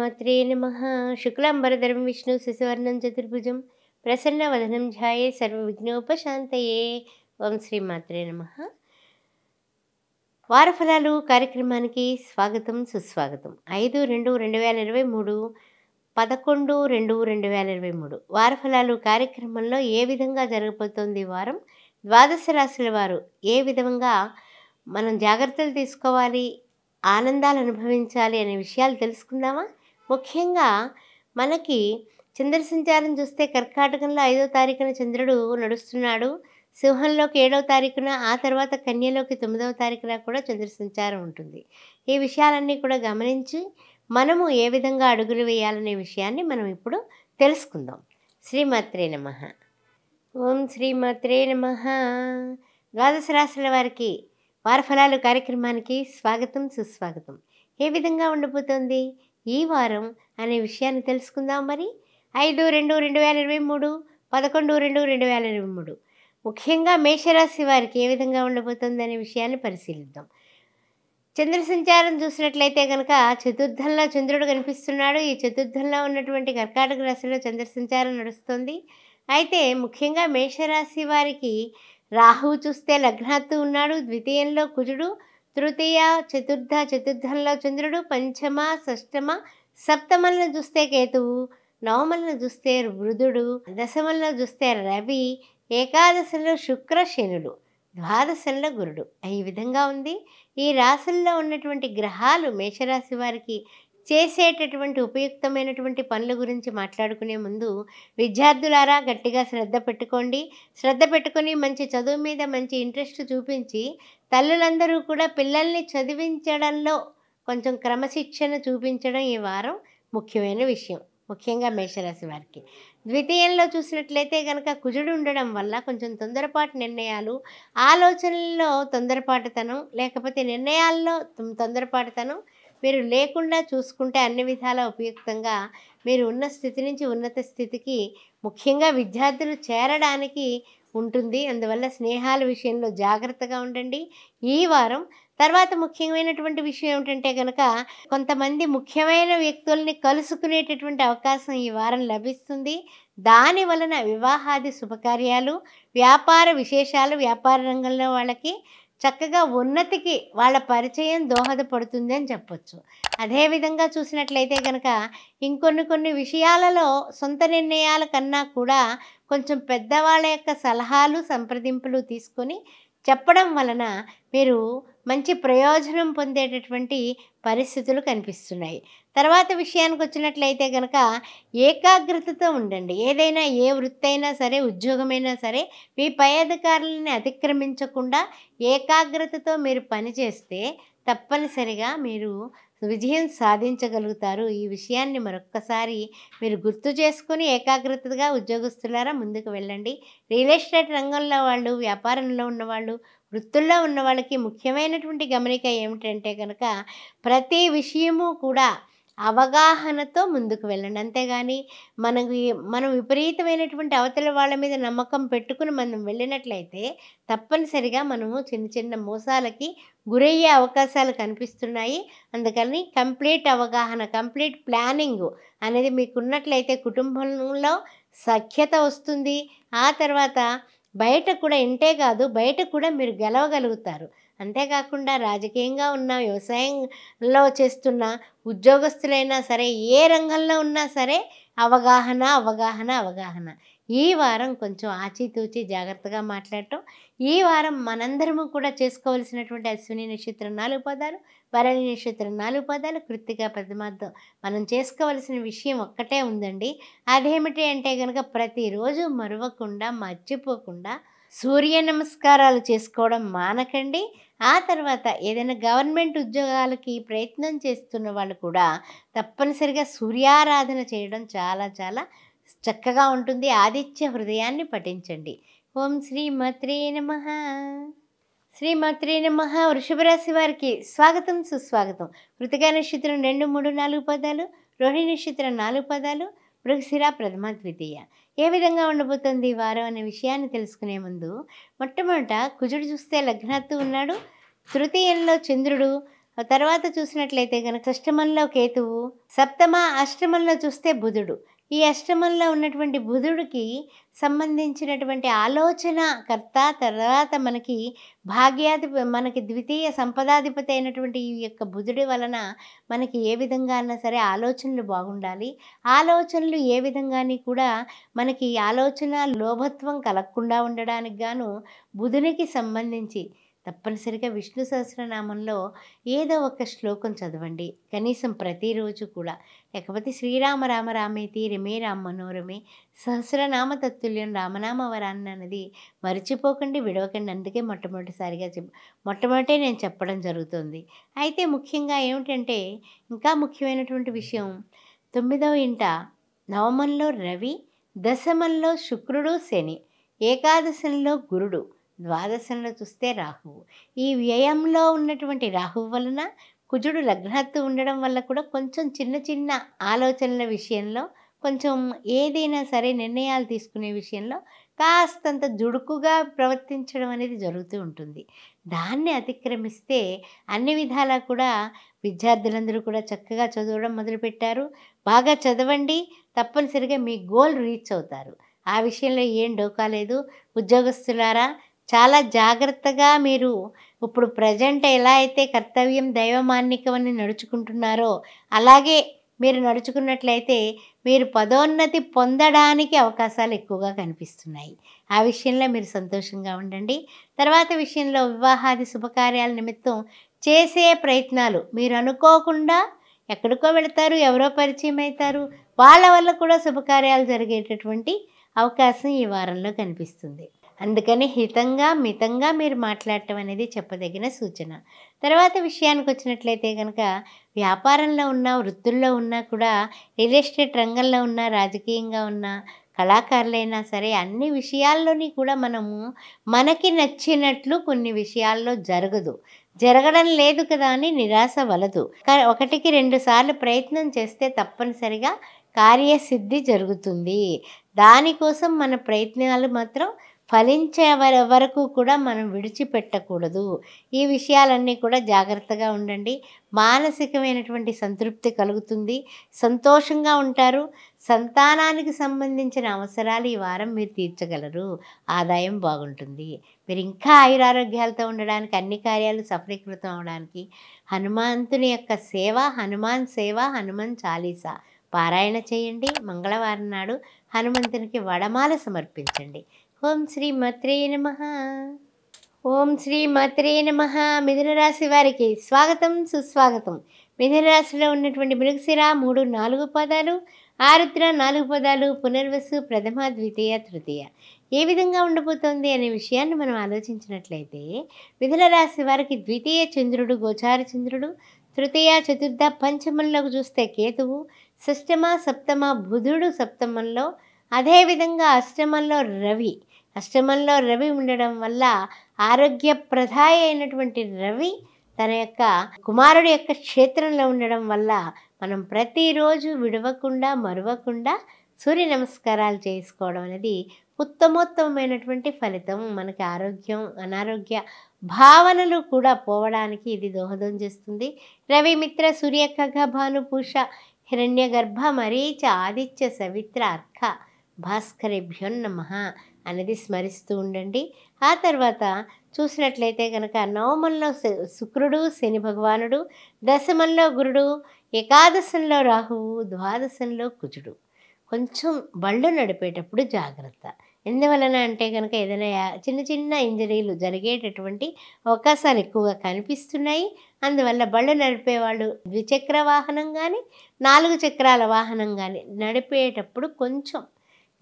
श्रीमात्रे नमः। शुक्लांबरधरं विष्णु शिशुवर्णं चतुर्भुजं प्रसन्नवदनं ध्याये सर्वविघ्नोपशान्तये। ओम श्रीमात्रे नमः। వారఫలాలు కార్యక్రమానికి స్వాగతం సుస్వాగతం। 5/2/2023 11/2/2023 వారఫలాలు కార్యక్రమంలో ఏ విధంగా జరగబోతోంది వారం, ద్వాదశ రాశుల వారు ఏ విధంగా మనం జాగృతలు తీసుకోవాలి, ఆనందాలు అనుభవించాలి అనే విషయాలు తెలుసుకుందామా। ముఖ్యంగా మనకి చంద్ర సంచారం చూస్తే కర్కాటకంలో 5వ తారీఖున చంద్రుడు నడుస్తున్నాడు, సింహంలోకి 7వ తారీఖున, ఆ తర్వాత కన్యలోకి 9వ తారీఖున కూడా చంద్ర సంచారం ఉంటుంది। ఈ విషయాలన్నీ కూడా గమనించి మనము ఏ విధంగా అడుగులు వేయాలనే విషయాన్ని మనం ఇప్పుడు తెలుసుకుందాం। శ్రీమాత్రే నమః। ఓం శ్రీమాత్రే నమః। ద్వాదశ రాశుల వారికి వారఫలాలు కార్యక్రమానికి స్వాగతం సుస్వాగతం। ఏ విధంగా ఉండబోతోంది ఈ వారం అనే విషయాన్ని తెలుసుకుందాం। మరి 5/2/2023 11/2/2023 ముఖ్యంగా మేషరాశి వారికి ఏ విధంగా ఉండబోతుంది అనే విషయాన్ని పరిశీలిద్దాం। చంద్ర సంచారం చూసినట్లయితే కనుక చతుర్థంలో చంద్రుడు కనిపిస్తున్నాడు। ఈ చతుర్థంలో ఉన్నటువంటి కర్కాటక రాశిలో చంద్ర సంచారం నడుస్తుంది। అయితే ముఖ్యంగా మేషరాశి వారికి రాహువు చూస్తే లగ్నాత్తు ఉన్నాడు, ద్వితీయంలో కుజుడు, తృతీయ చతుర్థ చతుర్థంలో చంద్రుడు, పంచమ షష్టమ సప్తమంలో చూస్తే కేతువు, నవమంలో చూస్తే బుధుడు, దశమంలో చూస్తే రవి, ఏకాదశంలో శుక్ర శనుడు, ద్వాదశంలో గురుడు। ఈ విధంగా ఉంది ఈ రాశుల్లో ఉన్నటువంటి గ్రహాలు మేషరాశి వారికి చేసేటటువంటి ఉపయుక్తమైనటువంటి పనుల గురించి మాట్లాడుకునే ముందు విద్యార్థులారా గట్టిగా శ్రద్ధ పెట్టుకోండి। శ్రద్ధ పెట్టుకొని మంచి చదువు మీద మంచి ఇంట్రెస్ట్ చూపించి తల్లులందరూ కూడా పిల్లల్ని చదివించడంలో కొంచెం క్రమశిక్షణ చూపించడం ఈ వారం ముఖ్యమైన విషయం ముఖ్యంగా మేషరాశి వారికి। ద్వితీయంలో చూసినట్లయితే కనుక కుజుడు ఉండడం వల్ల కొంచెం తొందరపాటు నిర్ణయాలు, ఆలోచనల్లో తొందరపాటుతనం, లేకపోతే నిర్ణయాల్లో తొందరపాటుతనం మీరు లేకుండా చూసుకుంటే అన్ని విధాల ఉపయుక్తంగా మీరు ఉన్న స్థితి నుంచి ఉన్నత స్థితికి ముఖ్యంగా విద్యార్థులు చేరడానికి ఉంటుంది। అందువల్ల స్నేహాల విషయంలో జాగ్రత్తగా ఉండండి ఈ వారం। తర్వాత ముఖ్యమైనటువంటి విషయం ఏమిటంటే కనుక కొంతమంది ముఖ్యమైన వ్యక్తుల్ని కలుసుకునేటటువంటి అవకాశం ఈ వారం లభిస్తుంది। దాని వలన వివాహాది శుభకార్యాలు, వ్యాపార విశేషాలు, వ్యాపార రంగంలో వాళ్ళకి చక్కగా ఉన్నతికి వాళ్ళ పరిచయం దోహదపడుతుంది అని చెప్పొచ్చు। అదేవిధంగా చూసినట్లయితే కనుక ఇంకొన్ని విషయాలలో సొంత నిర్ణయాల కన్నా కూడా కొంచెం పెద్దవాళ్ళ యొక్క సలహాలు సంప్రదింపులు తీసుకొని చెప్పడం వలన మీరు మంచి ప్రయోజనం పొందేటటువంటి పరిస్థితులు కనిపిస్తున్నాయి। తర్వాత విషయానికి వచ్చినట్లయితే కనుక ఏకాగ్రతతో ఉండండి। ఏదైనా ఏ వృత్తి అయినా సరే, ఉద్యోగమైనా సరే మీ పై అధికారులని అతిక్రమించకుండా ఏకాగ్రతతో మీరు పనిచేస్తే తప్పనిసరిగా మీరు విజయం సాధించగలుగుతారు। ఈ విషయాన్ని మరొక్కసారి మీరు గుర్తు చేసుకుని ఏకాగ్రతగా ఉద్యోగస్తులారా ముందుకు వెళ్ళండి। రియల్ ఎస్టేట్ రంగంలో వాళ్ళు, వ్యాపారంలో ఉన్నవాళ్ళు, వృత్తుల్లో ఉన్న వాళ్ళకి ముఖ్యమైనటువంటి గమనిక ఏమిటంటే కనుక ప్రతి విషయము కూడా అవగాహనతో ముందుకు వెళ్ళండి, అంతేగాని మనం విపరీతమైనటువంటి అవతల వాళ్ళ మీద నమ్మకం పెట్టుకుని మనం వెళ్ళినట్లయితే తప్పనిసరిగా మనము చిన్న చిన్న మోసాలకి గురయ్యే అవకాశాలు కనిపిస్తున్నాయి। అందుకని కంప్లీట్ అవగాహన, కంప్లీట్ ప్లానింగ్ అనేది మీకు ఉన్నట్లయితే కుటుంబంలో సఖ్యత వస్తుంది। ఆ తర్వాత బయట కూడా, ఇంటే కాదు బయట కూడా మీరు గెలవగలుగుతారు। అంతేకాకుండా రాజకీయంగా ఉన్న, వ్యవసాయంలో చేస్తున్న ఉద్యోగస్తులైనా సరే, ఏ రంగంలో ఉన్నా సరే అవగాహన అవగాహన అవగాహన। ఈ వారం కొంచెం ఆచితూచి జాగ్రత్తగా మాట్లాడటం ఈ వారం మనందరము కూడా చేసుకోవలసినటువంటి। అశ్విని నక్షత్రం 4 పాదాలు, భరణి నక్షత్రం 4 పాదాలు, కృత్తిక పద్మార్థం మనం చేసుకోవలసిన విషయం ఒక్కటే ఉందండి, అదేమిటి అంటే కనుక ప్రతిరోజు మరవకుండా మర్చిపోకుండా సూర్య నమస్కారాలు చేసుకోవడం మానకండి। ఆ తర్వాత ఏదైనా గవర్నమెంట్ ఉద్యోగాలకి ప్రయత్నం చేస్తున్న వాళ్ళు కూడా తప్పనిసరిగా సూర్యారాధన చేయడం చాలా చాలా చక్కగా ఉంటుంది। ఆదిత్య హృదయాన్ని పఠించండి। ఓం శ్రీమాత్రే నమః। శ్రీమాత్రే నమః। వృషభ రాశి వారికి స్వాగతం సుస్వాగతం। కృతికా నక్షత్రం 2, 3, 4 పాదాలు, రోహిణి నక్షత్రం 4 పాదాలు, మృగశిర ప్రథమ ద్వితీయ। ఏ విధంగా ఉండబోతుంది ఈ వారం అనే విషయాన్ని తెలుసుకునే ముందు మొట్టమొదట కుజుడు చూస్తే లగ్నాత్తు ఉన్నాడు, తృతీయంలో చంద్రుడు, తర్వాత చూసినట్లయితే గనుక అష్టమంలో కేతువు, సప్తమ అష్టమంలో చూస్తే బుధుడు. ఈ అష్టమంలో ఉన్నటువంటి బుధుడికి సంబంధించినటువంటి ఆలోచన కర్త, తర్వాత మనకి భాగ్యాధిపతి, మనకి ద్వితీయ సంపదాధిపతి అయినటువంటి ఈ యొక్క బుధుడి వలన మనకి ఏ విధంగా అయినా సరే ఆలోచనలు బాగుండాలి. ఆలోచనలు ఏ విధంగాని కూడా మనకి ఆలోచన లోభత్వం కలగకుండా ఉండడానికి గాను బుధునికి సంబంధించి తప్పనిసరిగా విష్ణు సహస్రనామంలో ఏదో ఒక శ్లోకం చదవండి కనీసం ప్రతిరోజు కూడా. లేకపోతే శ్రీరామ రామ రామేతి రమే రామ మనోరమే, సహస్రనామ తత్తుల్యం రామనామ వరాన్ని అన్నది మరిచిపోకండి, విడవకండి. అందుకే మొట్టమొదటిసారిగా నేను చెప్పడం జరుగుతుంది. అయితే ముఖ్యంగా ఏమిటంటే ఇంకా ముఖ్యమైనటువంటి విషయం, 9వ ఇంట నవమంలో రవి, దశమంలో శుక్రుడు శని, ఏకాదశంలో గురుడు, ద్వాదశంలో చూస్తే రాహువు. ఈ వ్యయంలో ఉన్నటువంటి రాహువు వలన కుజుడు లగ్నత్తు ఉండడం వల్ల కూడా కొంచెం చిన్న చిన్న ఆలోచనల విషయంలో, కొంచెం ఏదైనా సరే నిర్ణయాలు తీసుకునే విషయంలో కాస్తంత దుడుకుగా ప్రవర్తించడం అనేది జరుగుతూ ఉంటుంది. దాన్ని అతిక్రమిస్తే అన్ని విధాలా కూడా విద్యార్థులందరూ కూడా చక్కగా చదవడం మొదలుపెట్టారు. బాగా చదవండి, తప్పనిసరిగా మీ గోల్ రీచ్ అవుతారు. ఆ విషయంలో ఏం డోకా లేదు. ఉద్యోగస్తులారా, చాలా జాగ్రత్తగా మీరు ఇప్పుడు ప్రజెంట్ ఎలా అయితే కర్తవ్యం దైవమాన్నికమని నడుచుకుంటున్నారో అలాగే మీరు నడుచుకున్నట్లయితే మీరు పదోన్నతి పొందడానికి అవకాశాలు ఎక్కువగా కనిపిస్తున్నాయి. ఆ విషయంలో మీరు సంతోషంగా ఉండండి. తర్వాత విషయంలో వివాహాది శుభకార్యాల నిమిత్తం చేసే ప్రయత్నాలు, మీరు అనుకోకుండా ఎక్కడికో వెళతారు, ఎవరో పరిచయం అవుతారు, వాళ్ళ వల్ల కూడా శుభకార్యాలు జరిగేటటువంటి అవకాశం ఈ వారంలో కనిపిస్తుంది. అందుకని హితంగా మితంగా మీరు మాట్లాడటం అనేది చెప్పదగిన సూచన. తర్వాత విషయానికి వచ్చినట్లయితే కనుక వ్యాపారంలో ఉన్నా, వృత్తుల్లో ఉన్నా కూడా, రియల్ ఎస్టేట్ రంగంలో ఉన్నా, రాజకీయంగా ఉన్నా, కళాకారులైనా సరే అన్ని విషయాల్లోని కూడా మనము మనకి నచ్చినట్లు కొన్ని విషయాల్లో జరగడం లేదు కదా అని నిరాశ వలదు. 1-2 సార్లు ప్రయత్నం చేస్తే తప్పనిసరిగా కార్యసిద్ధి జరుగుతుంది. దానికోసం మన ప్రయత్నాలు మాత్రం ఫలించే వరకు కూడా మనం విడిచిపెట్టకూడదు. ఈ విషయాలన్నీ కూడా జాగ్రత్తగా ఉండండి. మానసికమైనటువంటి సంతృప్తి కలుగుతుంది, సంతోషంగా ఉంటారు. సంతానానికి సంబంధించిన అవసరాలు ఈ వారం మీరు తీర్చగలరు, ఆదాయం బాగుంటుంది. మీరు ఇంకా ఆయురారోగ్యాలతో ఉండడానికి, అన్ని కార్యాలు సఫలీకృతం అవడానికి హనుమంతుని యొక్క సేవ, హనుమాన్ చాలీసా పారాయణ చేయండి. మంగళవారం నాడు హనుమంతునికి వడమాల సమర్పించండి. ఓం శ్రీ మాత్రే నమః. ఓం శ్రీ మాత్రే నమః. మిథున రాశి వారికి స్వాగతం, సుస్వాగతం. మిథున రాశిలో ఉన్నటువంటి మృగశిర 3, 4 పాదాలు, ఆరుద్ర 4 పాదాలు, పునర్వసు ప్రథమ, ద్వితీయ, తృతీయ ఏ విధంగా ఉండబోతోంది అనే విషయాన్ని మనం ఆలోచించినట్లయితే మిథున రాశి వారికి ద్వితీయ చంద్రుడు, గోచార చంద్రుడు, తృతీయ, చతుర్థ, పంచమంలోకి చూస్తే కేతువు, షష్టమ, సప్తమ బుధుడు సప్తమంలో, అదేవిధంగా అష్టమంలో రవి ఉండడం వల్ల ఆరోగ్యప్రదాయ అయినటువంటి రవి తన యొక్క కుమారుడి యొక్క క్షేత్రంలో ఉండడం వల్ల మనం ప్రతిరోజు విడవకుండా మరవకుండా సూర్య నమస్కారాలు చేసుకోవడం అనేది ఉత్తమోత్తమైనటువంటి ఫలితం. మనకి ఆరోగ్యం, అనారోగ్య భావనలు కూడా పోవడానికి ఇది దోహదం చేస్తుంది. రవి మిత్ర సూర్యకఖ భానుపూష హిరణ్య గర్భ మరీచ ఆదిత్య సవిత్ర అర్క భాస్కరేభ్యో నమః అనేది స్మరిస్తూ ఉండండి. ఆ తర్వాత చూసినట్లయితే కనుక నవమంలో శుక్రుడు, శని భగవానుడు, దశమంలో గురుడు, ఏకాదశంలో రాహువు, ద్వాదశంలో కుజుడు. కొంచెం బళ్ళు నడిపేటప్పుడు జాగ్రత్త. ఎందువలన అంటే కనుక ఏదైనా చిన్న చిన్న ఇంజరీలు జరిగేటటువంటి అవకాశాలు ఎక్కువగా కనిపిస్తున్నాయి. అందువల్ల బళ్ళు నడిపేవాళ్ళు ద్విచక్ర వాహనం కానీ, 4 చక్రాల వాహనం కానీ నడిపేటప్పుడు కొంచెం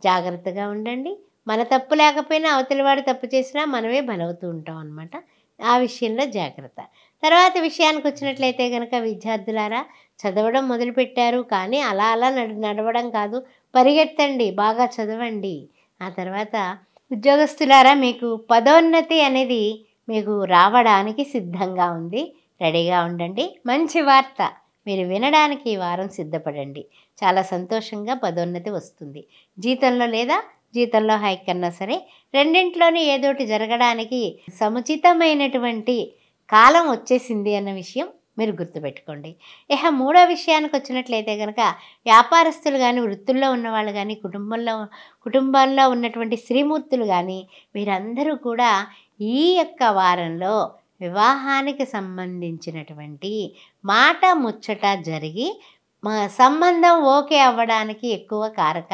జాగ్రత్తగా ఉండండి. మన తప్పు లేకపోయినా అవతలివాడు తప్పు చేసినా మనమే బలవుతూ ఉంటాం అన్నమాట. ఆ విషయంలో జాగ్రత్త. తర్వాత విషయానికి వచ్చినట్లయితే కనుక విద్యార్థులారా, చదవడం మొదలుపెట్టారు కానీ అలా నడవడం కాదు, పరిగెత్తండి, బాగా చదవండి. ఆ తర్వాత ఉద్యోగస్తులారా, మీకు పదోన్నతి అనేది మీకు రావడానికి సిద్ధంగా ఉంది, రెడీగా ఉండండి. మంచి వార్త మీరు వినడానికి ఈ వారం సిద్ధపడండి. చాలా సంతోషంగా పదోన్నతి వస్తుంది. జీతంలో లేదా జీతంలో హైక్ అన్నా సరే రెండింటిలోనూ ఏదోటి జరగడానికి సముచితమైనటువంటి కాలం వచ్చేసింది అన్న విషయం మీరు గుర్తుపెట్టుకోండి. ఇక మూడో విషయానికి వచ్చినట్లయితే గనుక వ్యాపారస్తులు గాని వృత్తుల్లో ఉన్న వాళ్ళు గాని కుటుంబాల్లో ఉన్నటువంటి శ్రీమూర్తులు గాని వీరందరూ కూడా ఈ యొక్క వారంలో వివాహానికి సంబంధించినటువంటి మాట ముచ్చట జరిగి మా సంబంధం ఓకే అవ్వడానికి ఎక్కువ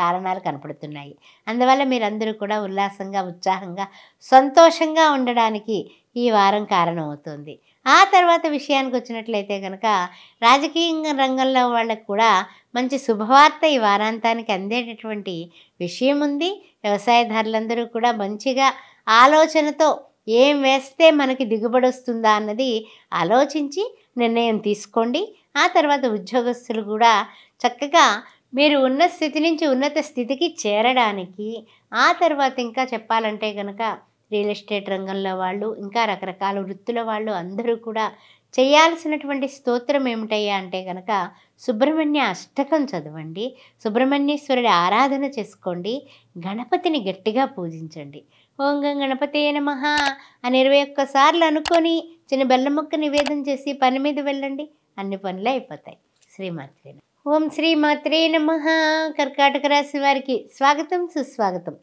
కారణాలు కనపడుతున్నాయి. అందువల్ల మీరందరూ కూడా ఉల్లాసంగా ఉత్సాహంగా సంతోషంగా ఉండడానికి ఈ వారం కారణం అవుతుంది. ఆ తర్వాత విషయానికి వచ్చినట్లయితే కనుక రాజకీయ రంగంలో వాళ్ళకు కూడా మంచి శుభవార్త ఈ వారాంతానికి అందేటటువంటి విషయం ఉంది. వ్యవసాయదారులందరూ కూడా మంచిగా ఆలోచనతో ఏం వేస్తే మనకి దిగుబడి వస్తుందా అన్నది ఆలోచించి నిర్ణయం తీసుకోండి. ఆ తర్వాత ఉద్యోగస్తులు కూడా చక్కగా మీరు ఉన్న స్థితి నుంచి ఉన్నత స్థితికి చేరడానికి, ఆ తర్వాత ఇంకా చెప్పాలంటే కనుక రియల్ ఎస్టేట్ రంగంలో వాళ్ళు ఇంకా రకరకాల వృత్తుల వాళ్ళు అందరూ కూడా చేయాల్సినటువంటి స్తోత్రం ఏమిటయ్యా అంటే కనుక సుబ్రహ్మణ్య అష్టకం చదవండి, సుబ్రహ్మణ్యేశ్వరుడి ఆరాధన చేసుకోండి, గణపతిని గట్టిగా పూజించండి. ఓం గం గణపతే నమః అని 21 సార్లు అనుకొని చిన్న బెల్లం ముక్క నివేదన చేసి పని మీద వెళ్ళండి, అన్ని పనులు అయిపోతాయి. శ్రీమాత్రే ఓం శ్రీమాత్రే నమః. కర్కాటక రాశి వారికి స్వాగతం సుస్వాగతం.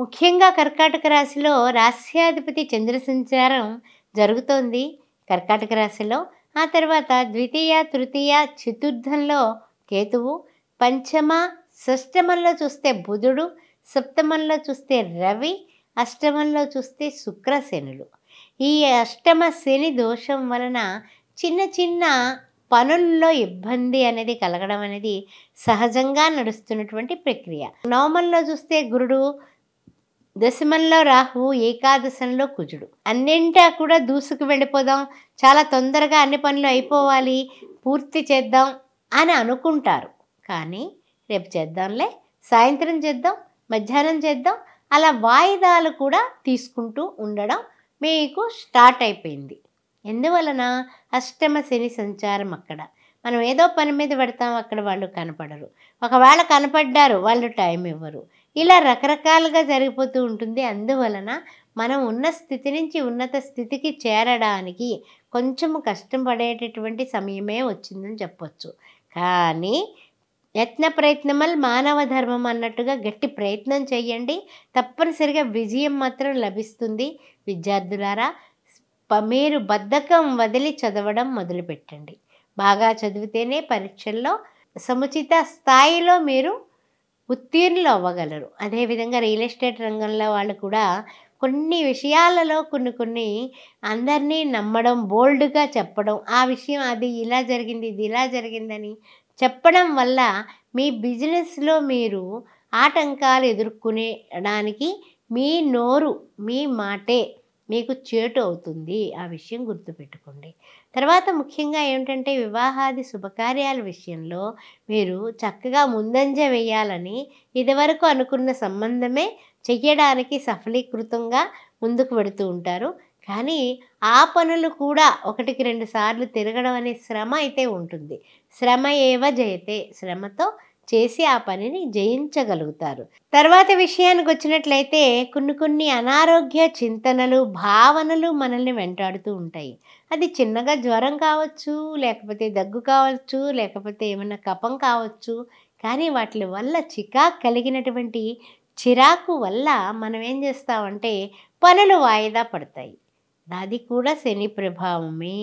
ముఖ్యంగా కర్కాటక రాశిలో రాశ్యాధిపతి చంద్ర సంచారం జరుగుతోంది కర్కాటక రాశిలో. ఆ తర్వాత ద్వితీయ తృతీయ చతుర్థంలో కేతువు, పంచమ షష్టమంలో చూస్తే బుధుడు, సప్తమంలో చూస్తే రవి, అష్టమంలో చూస్తే శుక్రశనులు. ఈ అష్టమ శని దోషం వలన చిన్న చిన్న పనుల్లో ఇబ్బంది అనేది కలగడం అనేది సహజంగా నడుస్తున్నటువంటి ప్రక్రియ. నవమంలో చూస్తే గురుడు, దశమంలో రాహువు, ఏకాదశంలో కుజుడు. అన్నింటా కూడా దూసుకు వెళ్ళిపోదాం, చాలా తొందరగా అన్ని పనులు అయిపోవాలి, పూర్తి చేద్దాం అని అనుకుంటారు. కానీ రేపు చేద్దాంలే, సాయంత్రం చేద్దాం, మధ్యాహ్నం చేద్దాం, అలా వాయిదాలు కూడా తీసుకుంటూ ఉండడం మీకు స్టార్ట్ అయిపోయింది. ఎందువలన? అష్టమ శని సంచారం. అక్కడ మనం ఏదో పని మీద పెడతాం, అక్కడ వాళ్ళు కనపడరు, ఒకవేళ కనపడ్డారు వాళ్ళు టైం ఇవ్వరు, ఇలా రకరకాలుగా జరిగిపోతూ ఉంటుంది. అందువలన మనం ఉన్న స్థితి నుంచి ఉన్నత స్థితికి చేరడానికి కొంచెం కష్టం పడేటటువంటి సమయమే వచ్చిందని చెప్పొచ్చు. కానీ యత్న ప్రయత్నమల్ మానవ ధర్మం అన్నట్టుగా గట్టి ప్రయత్నం చేయండి, తప్పనిసరిగా విజయం మాత్రం లభిస్తుంది. విద్యార్థులారా, మీరు బద్ధకం వదిలి చదవడం మొదలుపెట్టండి. బాగా చదివితేనే పరీక్షల్లో సముచిత స్థాయిలో మీరు ఉత్తీర్ణులు అవ్వగలరు. అదేవిధంగా రియల్ ఎస్టేట్ రంగంలో వాళ్ళు కూడా కొన్ని విషయాలలో కొన్ని అందరినీ నమ్మడం, బోల్డ్గా చెప్పడం, ఆ విషయం అది ఇలా జరిగింది ఇది ఇలా జరిగిందని చెప్పడం వల్ల మీ బిజినెస్లో మీరు ఆటంకాలు ఎదుర్కొనేడానికి మీ నోరు, మీ మాటే మీకు చేటు అవుతుంది. ఆ విషయం గుర్తుపెట్టుకోండి. తర్వాత ముఖ్యంగా ఏమిటంటే వివాహాది శుభకార్యాల విషయంలో మీరు చక్కగా ముందంజ వేయాలని, ఇదివరకు అనుకున్న సంబంధమే చెయ్యడానికి సఫలీకృతంగా ముందుకు పెడుతూ ఉంటారు. కానీ ఆ పనులు కూడా 1-2 సార్లు తిరగడం అనే శ్రమ అయితే ఉంటుంది. శ్రమ ఏవ జయతే, శ్రమతో చేసి ఆ పనిని జయించగలుగుతారు. తర్వాత విషయానికి వచ్చినట్లయితే కొన్ని అనారోగ్య చింతనలు, భావనలు మనల్ని వెంటాడుతూ ఉంటాయి. అది చిన్నగా జ్వరం కావచ్చు, లేకపోతే దగ్గు కావచ్చు, లేకపోతే ఏమైనా కపం కావచ్చు. కానీ వాటి వల్ల చికాకు కలిగినటువంటి చిరాకు వల్ల మనం ఏం చేస్తామంటే పనులు వాయిదా పడతాయి. అది కూడా శని ప్రభావమే.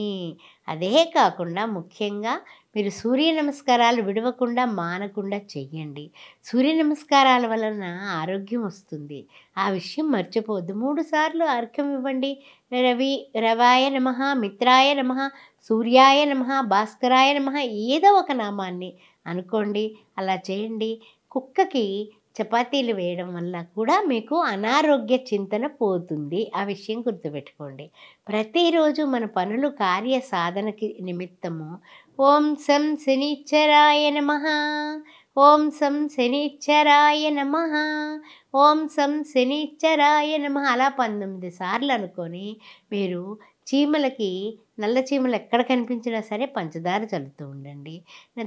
అదే కాకుండా ముఖ్యంగా మీరు సూర్య నమస్కారాలు విడవకుండా మానకుండా చెయ్యండి. సూర్య నమస్కారాల వలన ఆరోగ్యం వస్తుంది, ఆ విషయం మర్చిపోవద్దు. 3 సార్లు అర్ఘ్యం ఇవ్వండి. రవాయ నమః, మిత్రాయ నమః, సూర్యాయ నమః, భాస్కరాయ నమః, ఏదో ఒక నామాన్ని అనుకోండి, అలా చేయండి. కుక్కకి చపాతీలు వేయడం వల్ల కూడా మీకు అనారోగ్య చింతన పోతుంది. ఆ విషయం గుర్తుపెట్టుకోండి. ప్రతిరోజు మన పనులు కార్య సాధనకి నిమిత్తము ఓం సం శనిచ్చరాయ నమః, ఓం సం శనిచ్చరాయ నమః, ఓం సం శనిచ్చరాయ నమః అలా 19 సార్లు అనుకొని మీరు చీమలకి, నల్ల చీమలు ఎక్కడ కనిపించినా సరే పంచదార చల్లుతూ ఉండండి.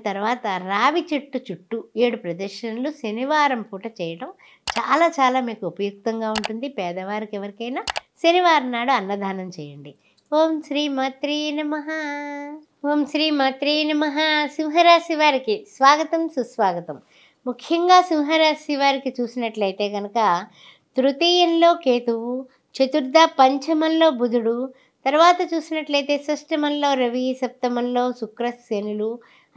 తర్వాత రావి చెట్టు చుట్టూ 7 ప్రదక్షిణలు శనివారం పూట చేయడం చాలా చాలా మీకు ఉపయుక్తంగా ఉంటుంది. పేదవారికి ఎవరికైనా శనివారం నాడు అన్నదానం చేయండి. ఓం శ్రీ మాత్రే నమః. ఓం శ్రీ మాత్రే నమః. సింహరాశి వారికి స్వాగతం, సుస్వాగతం. ముఖ్యంగా సింహరాశి వారికి చూసినట్లయితే కనుక తృతీయంలో కేతువు, చతుర్థ పంచమంలో బుధుడు, తర్వాత చూసినట్లయితే షష్టమంలో రవి, సప్తమంలో శుక్ర శనులు,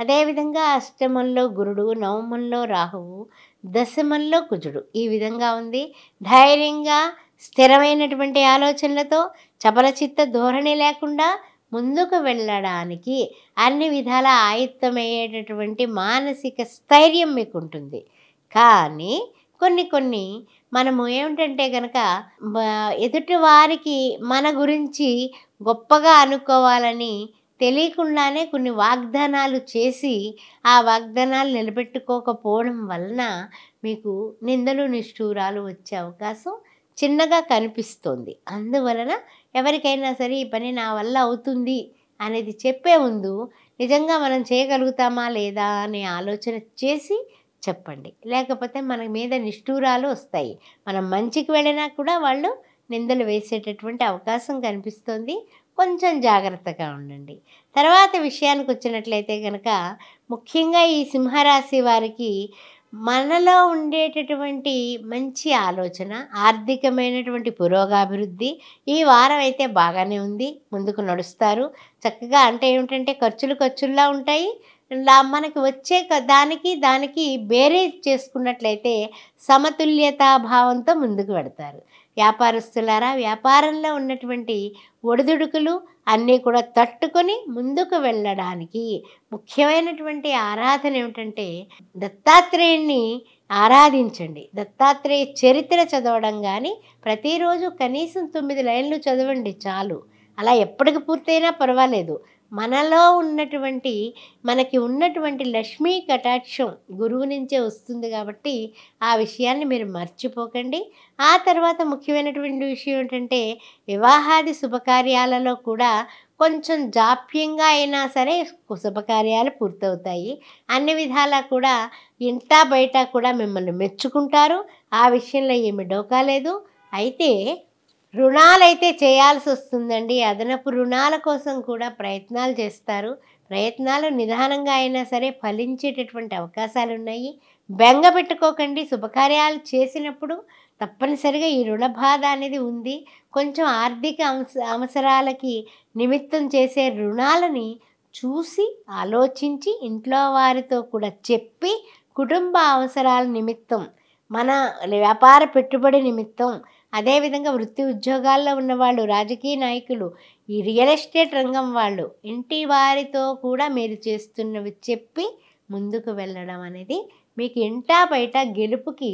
అదేవిధంగా అష్టమంలో గురుడు, నవమంలో రాహువు, దశమంలో కుజుడు. ఈ విధంగా ఉంది. ధైర్యంగా స్థిరమైనటువంటి ఆలోచనలతో చపలచిత్త ధోరణి లేకుండా ముందుకు వెళ్ళడానికి అన్ని విధాల ఆయత్తమయ్యేటటువంటి మానసిక స్థైర్యం మీకు ఉంటుంది. కానీ కొన్ని మనము ఏమిటంటే కనుక ఎదుటి వారికి మన గురించి గొప్పగా అనుకోవాలని తెలియకుండానే కొన్ని వాగ్దానాలు చేసి ఆ వాగ్దానాలు నిలబెట్టుకోకపోవడం వలన మీకు నిందలు నిష్ఠూరాలు వచ్చే అవకాశం చిన్నగా కనిపిస్తుంది. అందువలన ఎవరికైనా సరే ఈ పని నా వల్ల అవుతుంది అనేది చెప్పే ముందు నిజంగా మనం చేయగలుగుతామా లేదా అనే ఆలోచన చేసి చెప్పండి. లేకపోతే మన మీద నిష్ఠూరాలు వస్తాయి. మనం మంచికి వెళ్ళినా కూడా వాళ్ళు నిందలు వేసేటటువంటి అవకాశం కనిపిస్తుంది. కొంచెం జాగ్రత్తగా ఉండండి. తర్వాత విషయానికి వచ్చినట్లయితే కనుక ముఖ్యంగా ఈ సింహరాశి వారికి మనలో ఉండేటటువంటి మంచి ఆలోచన, ఆర్థికమైనటువంటి పురోగాభివృద్ధి ఈ వారం అయితే బాగానే ఉంది. ముందుకు నడుస్తారు చక్కగా. అంటే ఏమిటంటే ఖర్చులా ఉంటాయి. మనకి వచ్చే దానికి బేరేజ్ చేసుకున్నట్లయితే సమతుల్యతా భావంతో ముందుకు వెడతారు. వ్యాపారస్తులారా, వ్యాపారంలో ఉన్నటువంటి ఒడిదుడుకులు అన్నీ కూడా తట్టుకొని ముందుకు వెళ్ళడానికి ముఖ్యమైనటువంటి ఆరాధన ఏమిటంటే దత్తాత్రేయుణ్ణి ఆరాధించండి. దత్తాత్రేయ చరిత్ర చదవడం కానీ, ప్రతిరోజు కనీసం 9 లైన్లు చదవండి చాలు. అలా ఎప్పటికి పూర్తయినా పర్వాలేదు. మనలో ఉన్నటువంటి లక్ష్మీ కటాక్షం గురువు నుంచే వస్తుంది కాబట్టి ఆ విషయాన్ని మీరు మర్చిపోకండి. ఆ తర్వాత ముఖ్యమైనటువంటి విషయం ఏంటంటే వివాహాది శుభకార్యాలలో కూడా కొంచెం జాప్యంగా అయినా సరే శుభకార్యాలు పూర్తవుతాయి. అన్ని విధాలా కూడా ఇంటా బయట కూడా మిమ్మల్ని మెచ్చుకుంటారు. ఆ విషయంలో ఏమి డోకా లేదు. అయితే రుణాలైతే చేయాల్సి వస్తుందండి. అదనపు రుణాల కోసం కూడా ప్రయత్నాలు చేస్తారు. ప్రయత్నాలు నిదానంగా అయినా సరే ఫలించేటటువంటి అవకాశాలు ఉన్నాయి. బెంగ పెట్టుకోకండి. శుభకార్యాలు చేసినప్పుడు తప్పనిసరిగా ఈ రుణ బాధ అనేది ఉంది. కొంచెం ఆర్థిక అవసరాలకి నిమిత్తం చేసే రుణాలని చూసి ఆలోచించి ఇంట్లో వారితో కూడా చెప్పి కుటుంబ అవసరాల నిమిత్తం, మన వ్యాపార పెట్టుబడి నిమిత్తం, అదేవిధంగా వృత్తి ఉద్యోగాల్లో ఉన్నవాళ్ళు, రాజకీయ నాయకులు, ఈ రియల్ ఎస్టేట్ రంగం వాళ్ళు, ఇంటి వారితో కూడా మీరు చేస్తున్నవి చెప్పి ముందుకు వెళ్ళడం అనేది మీకు ఇంటా బయట గెలుపుకి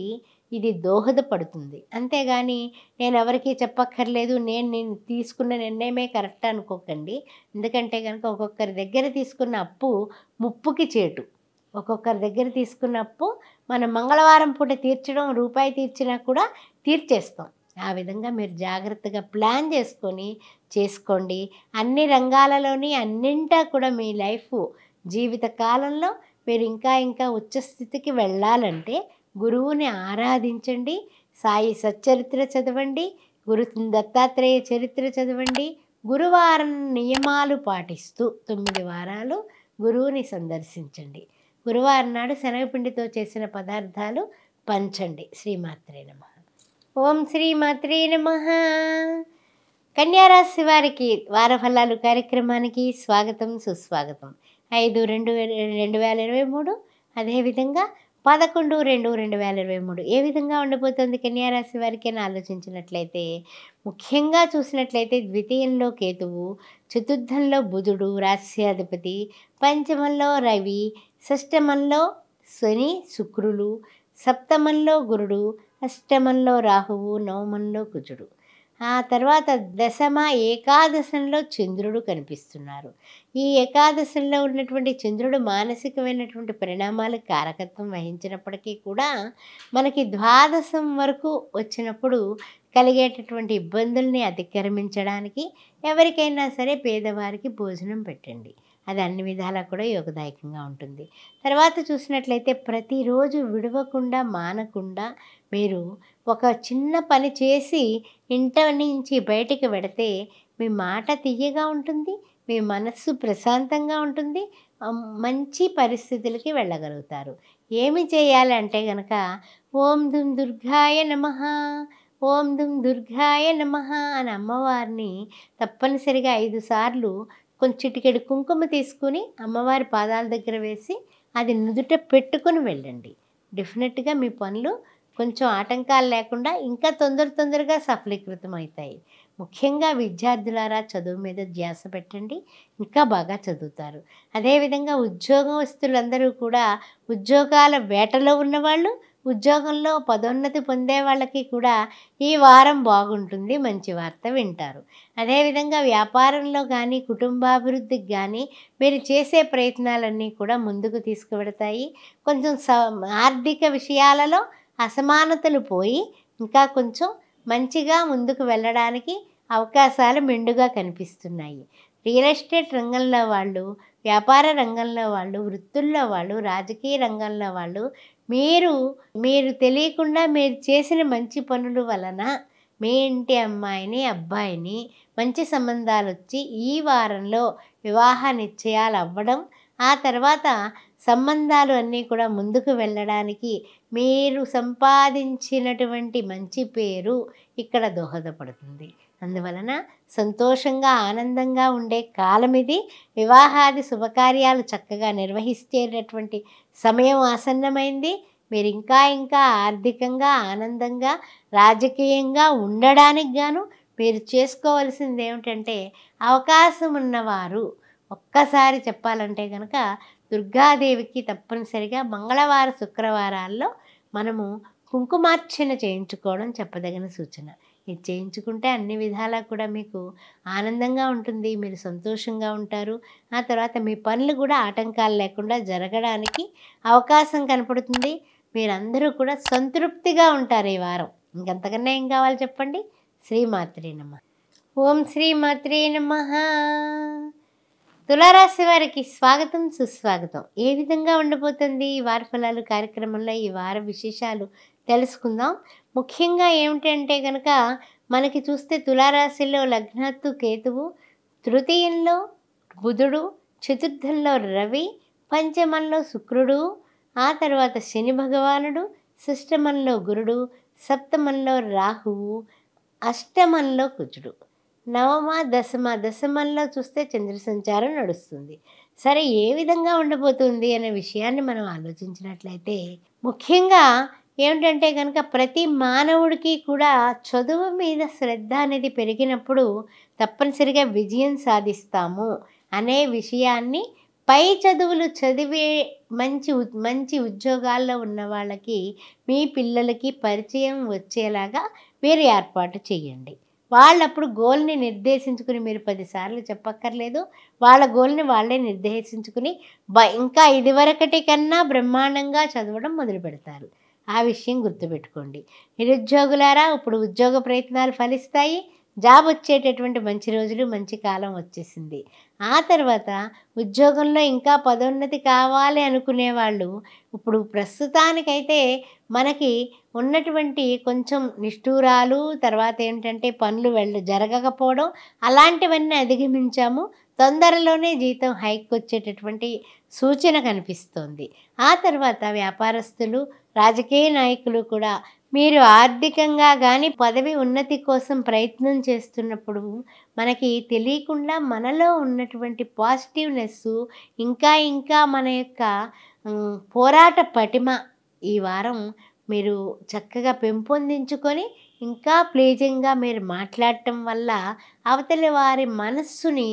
ఇది దోహదపడుతుంది. అంతేగాని నేను ఎవరికీ చెప్పక్కర్లేదు, నేను తీసుకున్న నిర్ణయమే కరెక్ట్ అనుకోకండి. ఎందుకంటే కనుక ఒక్కొక్కరి దగ్గర తీసుకున్న అప్పు ముప్పుకి చేటు. ఒక్కొక్కరి దగ్గర తీసుకున్నప్పుడు మనం మంగళవారం పూట తీర్చడం, రూపాయి తీర్చినా కూడా తీర్చేస్తాం. ఆ విధంగా మీరు జాగ్రత్తగా ప్లాన్ చేసుకొని చేసుకోండి. అన్ని రంగాలలోని అన్నింటా కూడా మీ లైఫ్ జీవిత కాలంలో మీరు ఇంకా ఉచ్చస్థితికి వెళ్ళాలంటే గురువుని ఆరాధించండి. సాయి సచ్చరిత్ర చదవండి, గురు దత్తాత్రేయ చరిత్ర చదవండి. గురువారం నియమాలు పాటిస్తూ 9 వారాలు గురువుని సందర్శించండి. గురువారం నాడు శనగపిండితో చేసిన పదార్థాలు పంచండి. శ్రీమాత్రే నమః. ఓం శ్రీమాత్రే నమః. కన్యారాశి వారికి వార ఫలాలు కార్యక్రమానికి స్వాగతం, సుస్వాగతం. 5/2/2023, అదేవిధంగా 11/2/2023 ఏ విధంగా ఉండబోతోంది కన్యారాశి వారికి అని ఆలోచించినట్లయితే ముఖ్యంగా చూసినట్లయితే ద్వితీయంలో కేతువు, చతుర్థంలో బుధుడు రాశ్యాధిపతి, పంచమంలో రవి, షష్టమంలో శని శుక్రులు, సప్తమంలో గురుడు, అష్టమంలో రాహువు, నవమంలో కుజుడు, ఆ తర్వాత దశమ ఏకాదశంలో చంద్రుడు కనిపిస్తున్నారు. ఈ ఏకాదశంలో ఉన్నటువంటి చంద్రుడు మానసికమైనటువంటి పరిణామాలు కారకత్వం వహించినప్పటికీ కూడా మనకి ద్వాదశం వరకు వచ్చినప్పుడు కలిగేటటువంటి ఇబ్బందుల్ని అతిక్రమించడానికి ఎవరికైనా సరే పేదవారికి భోజనం పెట్టండి. అది అన్ని విధాలా కూడా యోగదాయకంగా ఉంటుంది. తర్వాత చూసినట్లయితే ప్రతిరోజు విడవకుండా మానకుండా మీరు ఒక చిన్న పని చేసి ఇంటి నుంచి బయటికి వెడితే మీ మాట తీయగా ఉంటుంది, మీ మనసు ప్రశాంతంగా ఉంటుంది, మంచి పరిస్థితులకు వెళ్ళగలుగుతారు. ఏమి చేయాలంటే గనక ఓం దుం దుర్గాయ నమః, ఓం దుం దుర్గాయ నమః అని అమ్మవారిని తప్పనిసరిగా 5 సార్లు కొంచెం చిటికెడు కుంకుమ తీసుకుని అమ్మవారి పాదాల దగ్గర వేసి అది నుదుట పెట్టుకుని వెళ్ళండి. డెఫినెట్గా మీ పనులు కొంచెం ఆటంకాలు లేకుండా ఇంకా తొందరగా సఫలీకృతం అవుతాయి. ముఖ్యంగా విద్యార్థులారా చదువు మీద ధ్యాస పెట్టండి, ఇంకా బాగా చదువుతారు. అదేవిధంగా ఉద్యోగస్తులందరూ కూడా ఉద్యోగాల వేటలో ఉన్నవాళ్ళు, ఉద్యోగంలో పదోన్నతి పొందే వాళ్ళకి కూడా ఈ వారం బాగుంటుంది, మంచి వార్త వింటారు. అదేవిధంగా వ్యాపారంలో కానీ కుటుంబాభివృద్ధికి కానీ మీరు చేసే ప్రయత్నాలన్నీ కూడా ముందుకు తీసుకువెడతాయి. కొంచెం ఆర్థిక విషయాలలో అసమానతలు పోయి ఇంకా కొంచెం మంచిగా ముందుకు వెళ్ళడానికి అవకాశాలు మెండుగా కనిపిస్తున్నాయి. రియల్ ఎస్టేట్ రంగంలో వాళ్ళు, వ్యాపార రంగంలో వాళ్ళు, వృత్తుల్లో వాళ్ళు, రాజకీయ రంగంలో వాళ్ళు మీరు తెలియకుండా మీరు చేసిన మంచి పనుల వలన మీ ఇంటి అమ్మాయిని, అబ్బాయిని మంచి సంబంధాలు వచ్చి ఈ వారంలో వివాహ నిశ్చయాలు అవ్వడం, ఆ తర్వాత సంబంధాలు అన్నీ కూడా ముందుకు వెళ్ళడానికి మీరు సంపాదించినటువంటి మంచి పేరు ఇక్కడ దోహదపడుతుంది. అందువలన సంతోషంగా ఆనందంగా ఉండే కాలం ఇది. వివాహాది శుభకార్యాలు చక్కగా నిర్వహించేటటువంటి సమయం ఆసన్నమైంది. మీరు ఇంకా ఆర్థికంగా ఆనందంగా రాజకీయంగా ఉండడానికి గాను మీరు చేసుకోవాల్సింది ఏమిటంటే, అవకాశం ఉన్నవారు ఒక్కసారి చెప్పాలంటే కనుక దుర్గాదేవికి తప్పనిసరిగా మంగళవార శుక్రవారాల్లో మనము కుంకుమార్చన చేయించుకోవడం చెప్పదగిన సూచన. ఇది చేయించుకుంటే అన్ని విధాలా కూడా మీకు ఆనందంగా ఉంటుంది, మీరు సంతోషంగా ఉంటారు. ఆ తర్వాత మీ పనులు కూడా ఆటంకాలు లేకుండా జరగడానికి అవకాశం కనపడుతుంది. మీరందరూ కూడా సంతృప్తిగా ఉంటారు ఈ వారం. ఇంకంతకన్నా ఏం కావాలి చెప్పండి. శ్రీమాత్రే నమః. ఓం శ్రీమాత్రే నమః. తులారాశి వారికి స్వాగతం, సుస్వాగతం. ఏ విధంగా ఉండబోతుంది ఈ వార ఫలాలు కార్యక్రమంలో ఈ వార విశేషాలు తెలుసుకుందాం. ముఖ్యంగా ఏమిటంటే కనుక మనకి చూస్తే తులారాశిలో లగ్నాత్తు కేతువు, తృతీయంలో బుధుడు, చతుర్థంలో రవి, పంచమంలో శుక్రుడు, ఆ తర్వాత శని భగవానుడు, షష్టమంలో గురుడు, సప్తమంలో రాహువు, అష్టమంలో కుజుడు, దశమంలో చూస్తే చంద్ర సంచారం నడుస్తుంది. సరే, ఏ విధంగా ఉండబోతుంది అనే విషయాన్ని మనం ఆలోచించినట్లయితే ముఖ్యంగా ఏమిటంటే కనుక ప్రతి మానవుడికి కూడా చదువు మీద శ్రద్ధ అనేది పెరిగినప్పుడు తప్పనిసరిగా విజయం సాధిస్తాము అనే విషయాన్ని పై చదువులు చదివే మంచి ఉద్యోగాల్లో ఉన్న వాళ్ళకి, మీ పిల్లలకి పరిచయం వచ్చేలాగా మీరు ఏర్పాటు చేయండి. వాళ్ళప్పుడు గోల్ని నిర్దేశించుకుని, మీరు 10 సార్లు చెప్పక్కర్లేదు, వాళ్ళ గోల్ని వాళ్ళే నిర్దేశించుకుని ఇంకా ఇదివరకటి కన్నా బ్రహ్మాండంగా చదవడం మొదలు పెడతారు. ఆ విషయం గుర్తుపెట్టుకోండి. నిరుద్యోగులారా, ఇప్పుడు ఉద్యోగ ప్రయత్నాలు ఫలిస్తాయి. జాబ్ వచ్చేటటువంటి మంచి రోజులు, మంచి కాలం వచ్చేసింది. ఆ తర్వాత ఉద్యోగంలో ఇంకా పదోన్నతి కావాలి అనుకునేవాళ్ళు, ఇప్పుడు ప్రస్తుతానికైతే మనకి ఉన్నటువంటి కొంచెం నిష్ఠూరాలు, తర్వాత ఏంటంటే పనులు జరగకపోవడం, అలాంటివన్నీ అధిగమించాము. తొందరలోనే జీతం హైక్ వచ్చేటటువంటి సూచన కనిపిస్తుంది. ఆ తర్వాత వ్యాపారస్తులు, రాజకీయ నాయకులు కూడా మీరు ఆర్థికంగా కానీ పదవి ఉన్నతి కోసం ప్రయత్నం చేస్తున్నప్పుడు మనకి తెలియకుండా మనలో ఉన్నటువంటి పాజిటివ్నెస్, ఇంకా మన యొక్క పోరాట పటిమ ఈ వారం మీరు చక్కగా పెంపొందించుకొని ఇంకా ప్లీజింగ్గా మీరు మాట్లాడటం వల్ల అవతలి వారి మనస్సుని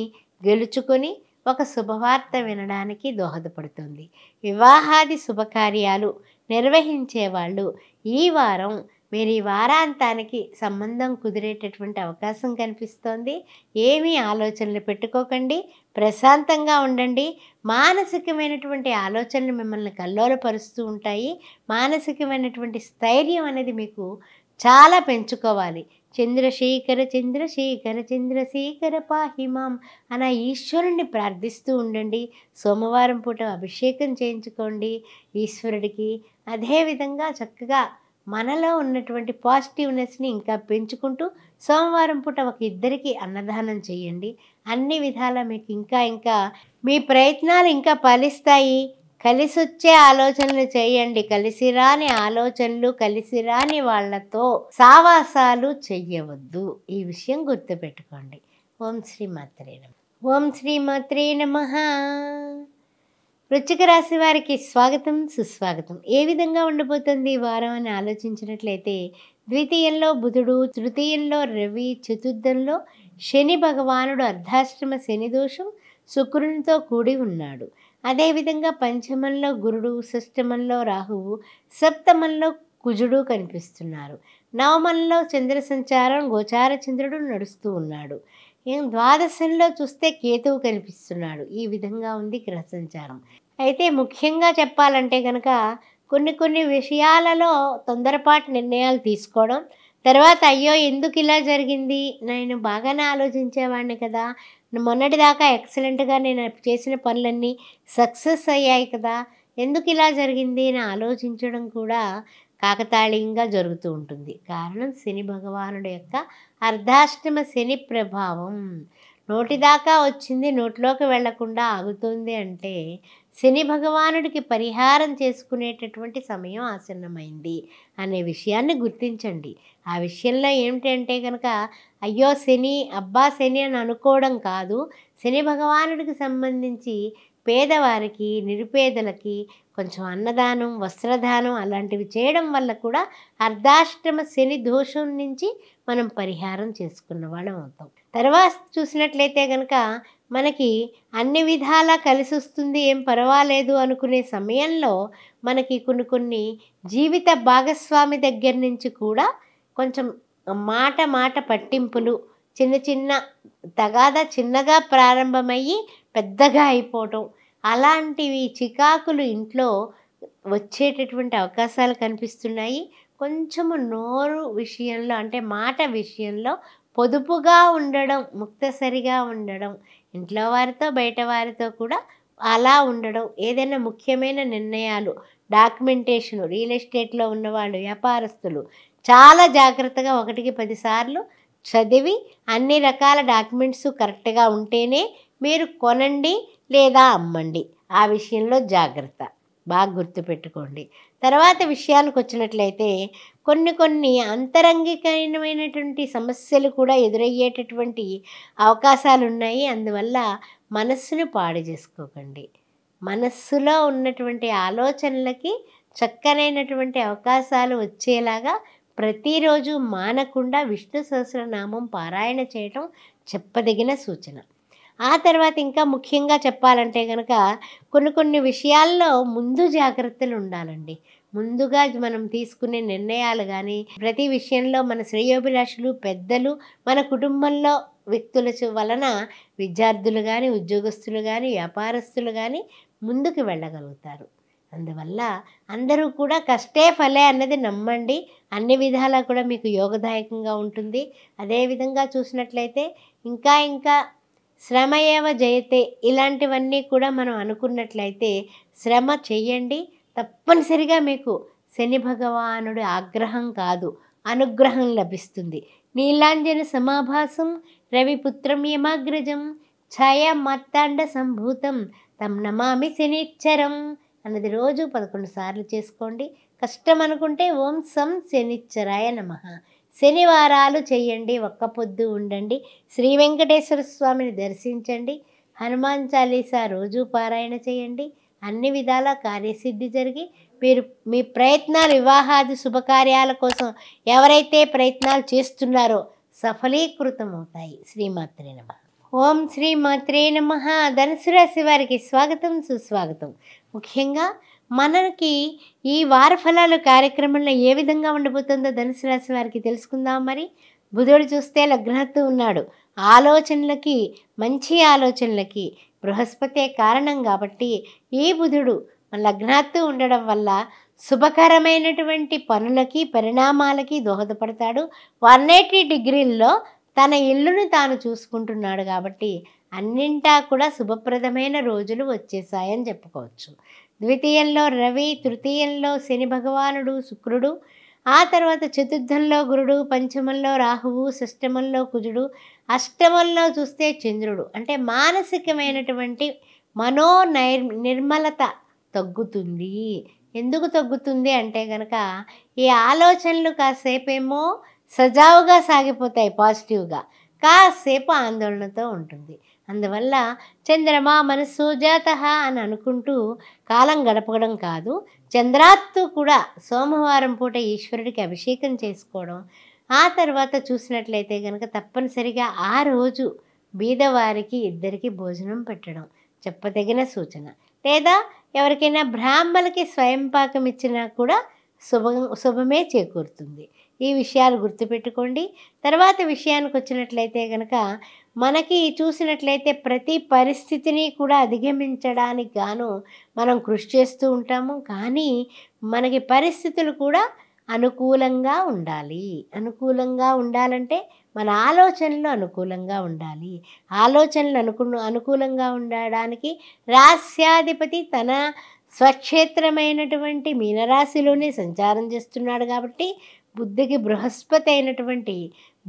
గెలుచుకొని ఒక శుభవార్త వినడానికి దోహదపడుతుంది. వివాహాది శుభకార్యాలు నిర్వహించేవాళ్ళు ఈ వారం మీరు ఈ వారాంతానికి సంబంధం కుదిరేటటువంటి అవకాశం కనిపిస్తోంది. ఏమీ ఆలోచనలు పెట్టుకోకండి, ప్రశాంతంగా ఉండండి. మానసికమైనటువంటి ఆలోచనలు మిమ్మల్ని కల్లోలపరుస్తూ ఉంటాయి. మానసికమైనటువంటి స్థైర్యం అనేది మీకు చాలా పెంచుకోవాలి. చంద్రశేఖర చంద్రశేఖర చంద్రశేఖర పాహిమాం అన్న ఈశ్వరుణ్ణి ప్రార్థిస్తూ ఉండండి. సోమవారం పూట అభిషేకం చేయించుకోండి ఈశ్వరుడికి. అదేవిధంగా చక్కగా మనలో ఉన్నటువంటి పాజిటివ్నెస్ని ఇంకా పెంచుకుంటూ సోమవారం పూట ఒక ఇద్దరికి అన్నదానం చేయండి. అన్ని విధాలా మీకు ఇంకా ఇంకా మీ ప్రయత్నాలు ఇంకా ఫలిస్తాయి. కలిసొచ్చే ఆలోచనలు చేయండి, కలిసిరాని ఆలోచనలు, కలిసిరాని వాళ్లతో సావాసాలు చెయ్యవద్దు. ఈ విషయం గుర్తుపెట్టుకోండి. ఓం శ్రీ మాత్రే నమః. ఓం శ్రీ మాత్రే నమః. వృశ్చిక రాశి వారికి స్వాగతం, సుస్వాగతం. ఏ విధంగా ఉండబోతుంది వారం అని ఆలోచించినట్లయితే ద్వితీయంలో బుధుడు, తృతీయంలో రవి, చతుర్థంలో శని భగవానుడు అర్ధాశ్రమ శని దోషం శుక్రునితో కూడి ఉన్నాడు. అదేవిధంగా పంచమంలో గురుడు, షష్టమంలో రాహువు, సప్తమంలో కుజుడు కనిపిస్తున్నారు. నవమంలో చంద్ర సంచారం, గోచార చంద్రుడు నడుస్తూ ఉన్నాడు. ద్వాదశంలో చూస్తే కేతువు కనిపిస్తున్నాడు. ఈ విధంగా ఉంది గ్రహ సంచారం. అయితే ముఖ్యంగా చెప్పాలంటే కనుక కొన్ని కొన్ని విషయాలలో తొందరపాటు నిర్ణయాలు తీసుకోవడం, తర్వాత అయ్యో ఎందుకు ఇలా జరిగింది, నేను బాగానే ఆలోచించేవాడిని కదా, మొన్నటిదాకా ఎక్సలెంట్గా నేను చేసిన పనులన్నీ సక్సెస్ అయ్యాయి కదా, ఎందుకు ఇలా జరిగింది అని ఆలోచించడం కూడా కాకతాళీయంగా జరుగుతూ ఉంటుంది. కారణం శని భగవానుడు యొక్క అర్ధాష్టమ శని ప్రభావం. నోటిదాకా వచ్చింది నోటిలోకి వెళ్లకుండా ఆగుతుంది. అంటే శని భగవానుడికి పరిహారం చేసుకునేటటువంటి సమయం ఆసన్నమైంది అనే విషయాన్ని గుర్తించండి. ఆ విషయంలో ఏమిటంటే కనుక అయ్యో శని, అబ్బా శని అని అనుకోవడం కాదు. శని భగవానుడికి సంబంధించి పేదవారికి, నిరుపేదలకి కొంచెం అన్నదానం, వస్త్రదానం అలాంటివి చేయడం వల్ల కూడా అర్ధాష్టమ శని దోషం నుంచి మనం పరిహారం చేసుకున్న వాళ్ళం అవుతాం. తర్వాత చూసినట్లయితే కనుక మనకి అన్ని విధాలా కలిసి వస్తుంది, ఏం పర్వాలేదు అనుకునే సమయంలో మనకి కొన్ని కొన్ని జీవిత భాగస్వామి దగ్గర నుంచి కూడా కొంచెం మాట పట్టింపులు, చిన్న తగాదా చిన్నగా ప్రారంభమయ్యి పెద్దగా అయిపోవటం, అలాంటివి చికాకులు ఇంట్లో వచ్చేటటువంటి అవకాశాలు కనిపిస్తున్నాయి. కొంచెము నోరు విషయంలో అంటే మాట విషయంలో పొదుపుగా ఉండడం, ముక్తసరిగా ఉండడం, ఇంట్లో వారితో బయట వారితో కూడా అలా ఉండడం, ఏదైనా ముఖ్యమైన నిర్ణయాలు, డాక్యుమెంటేషను, రియల్ ఎస్టేట్లో ఉన్నవాళ్ళు, వ్యాపారస్తులు చాలా జాగ్రత్తగా 1కి 10 సార్లు చదివి అన్ని రకాల డాక్యుమెంట్స్ కరెక్ట్గా ఉంటేనే మీరు కొనండి లేదా అమ్మండి. ఆ విషయంలో జాగ్రత్త బాగా గుర్తుపెట్టుకోండి. తర్వాత విషయానికి వచ్చినట్లయితే కొన్ని కొన్ని అంతరంగికమైనటువంటి సమస్యలు కూడా ఎదురయ్యేటటువంటి అవకాశాలు ఉన్నాయి. అందువల్ల మనస్సును పాడు చేసుకోకండి. మనస్సులో ఉన్నటువంటి ఆలోచనలకి చక్కనైనటువంటి అవకాశాలు వచ్చేలాగా ప్రతిరోజు మానకుండా విష్ణు సహస్రనామం పారాయణ చేయటం చెప్పదగిన సూచన. ఆ తర్వాత ఇంకా ముఖ్యంగా చెప్పాలంటే కనుక కొన్ని కొన్ని విషయాల్లో ముందు జాగ్రత్తలు ఉండాలండి. ముందుగా మనం తీసుకునే నిర్ణయాలు కానీ, ప్రతి విషయంలో మన శ్రేయోభిలాషులు, పెద్దలు, మన కుటుంబంలో వ్యక్తుల వలన విద్యార్థులు కానీ, ఉద్యోగస్తులు కానీ, వ్యాపారస్తులు కానీ ముందుకు వెళ్ళగలుగుతారు. అందువల్ల అందరూ కూడా కష్టే ఫలే అన్నది నమ్మండి. అన్ని విధాలా కూడా మీకు యోగదాయకంగా ఉంటుంది. అదేవిధంగా చూసినట్లయితే ఇంకా ఇంకా శ్రమయేవ జయతే ఇలాంటివన్నీ కూడా మనం అనుకున్నట్లయితే శ్రమ చేయండి. తప్పనిసరిగా మీకు శని భగవానుడి ఆగ్రహం కాదు, అనుగ్రహం లభిస్తుంది. నీలాంజన సమాభాసం, రవిపుత్రం యమాగ్రజం, ఛాయా మార్తాండ సంభూతం, తం నమామి శనిచ్చరం అన్నది రోజు 11 సార్లు చేసుకోండి. కష్టం అనుకుంటే ఓం సం శనిచ్చరాయ నమః. శనివారాలు చేయండి, ఒక్క పొద్దు ఉండండి. శ్రీ వెంకటేశ్వర స్వామిని దర్శించండి. హనుమాన్ చాలీసా రోజు పారాయణ చేయండి. అన్ని విధాల కార్యసిద్ధి జరిగి మీరు మీ ప్రయత్నాలు, వివాహాది శుభకార్యాల కోసం ఎవరైతే ప్రయత్నాలు చేస్తున్నారో సఫలీకృతం అవుతాయి. శ్రీమాత్రే నమః. ఓం శ్రీ మాత్రే నమః. ధనుసు రాశి వారికి స్వాగతం, సుస్వాగతం. ముఖ్యంగా మనకి ఈ వార ఫలాలు కార్యక్రమంలో ఏ విధంగా ఉండబోతుందో ధనుసు రాశి వారికి తెలుసుకుందాం. మరి బుధుడు చూస్తే లగ్నత్తు ఉన్నాడు. ఆలోచనలకి, మంచి ఆలోచనలకి బృహస్పతే కారణం కాబట్టి ఈ బుధుడు లగ్నాత్తు ఉండడం వల్ల శుభకరమైనటువంటి పనులకి, పరిణామాలకి దోహదపడతాడు. 180 డిగ్రీల్లో తన ఇల్లును తాను చూసుకుంటున్నాడు కాబట్టి అన్నింటా కూడా శుభప్రదమైన రోజులు వచ్చేసాయని చెప్పుకోవచ్చు. ద్వితీయంలో రవి, తృతీయంలో శని భగవానుడు, శుక్రుడు, ఆ తర్వాత చతుర్థంలో గురుడు, పంచమంలో రాహువు, షష్టమంలో కుజుడు, అష్టమంలో చూస్తే చంద్రుడు. అంటే మానసికమైనటువంటి మనోనిర్మలత తగ్గుతుంది. ఎందుకు తగ్గుతుంది అంటే కనుక ఈ ఆలోచనలు కాసేపేమో సజావుగా సాగిపోతాయి, పాజిటివ్గా, కాసేపు ఆందోళనతో ఉంటుంది. అందువల్ల చంద్రమా మనసు జాత అని అనుకుంటూ కాలం గడపడం కాదు, చంద్రాత్తు కూడా సోమవారం పూట ఈశ్వరుడికి అభిషేకం చేసుకోవడం. ఆ తర్వాత చూసినట్లయితే కనుక తప్పనిసరిగా ఆ రోజు బీదవారికి ఇద్దరికి భోజనం పెట్టడం చెప్పదగిన సూచన. లేదా ఎవరికైనా బ్రాహ్మణులకి స్వయం పాకం ఇచ్చినా కూడా శుభమే చేకూరుతుంది. ఈ విషయాలు గుర్తుపెట్టుకోండి. తర్వాత విషయానికి వచ్చినట్లయితే కనుక మనకి చూసినట్లయితే ప్రతి పరిస్థితిని కూడా అధిగమించడానికి గాను మనం కృషి చేస్తూ ఉంటాము. కానీ మనకి పరిస్థితులు కూడా అనుకూలంగా ఉండాలి. అనుకూలంగా ఉండాలంటే మన ఆలోచనలు అనుకూలంగా ఉండాలి. ఆలోచనలు అనుకూలంగా ఉండడానికి రాశ్యాధిపతి తన స్వక్షేత్రమైనటువంటి మీనరాశిలోనే సంచారం చేస్తున్నాడు కాబట్టి బుద్ధికి బృహస్పతి అయినటువంటి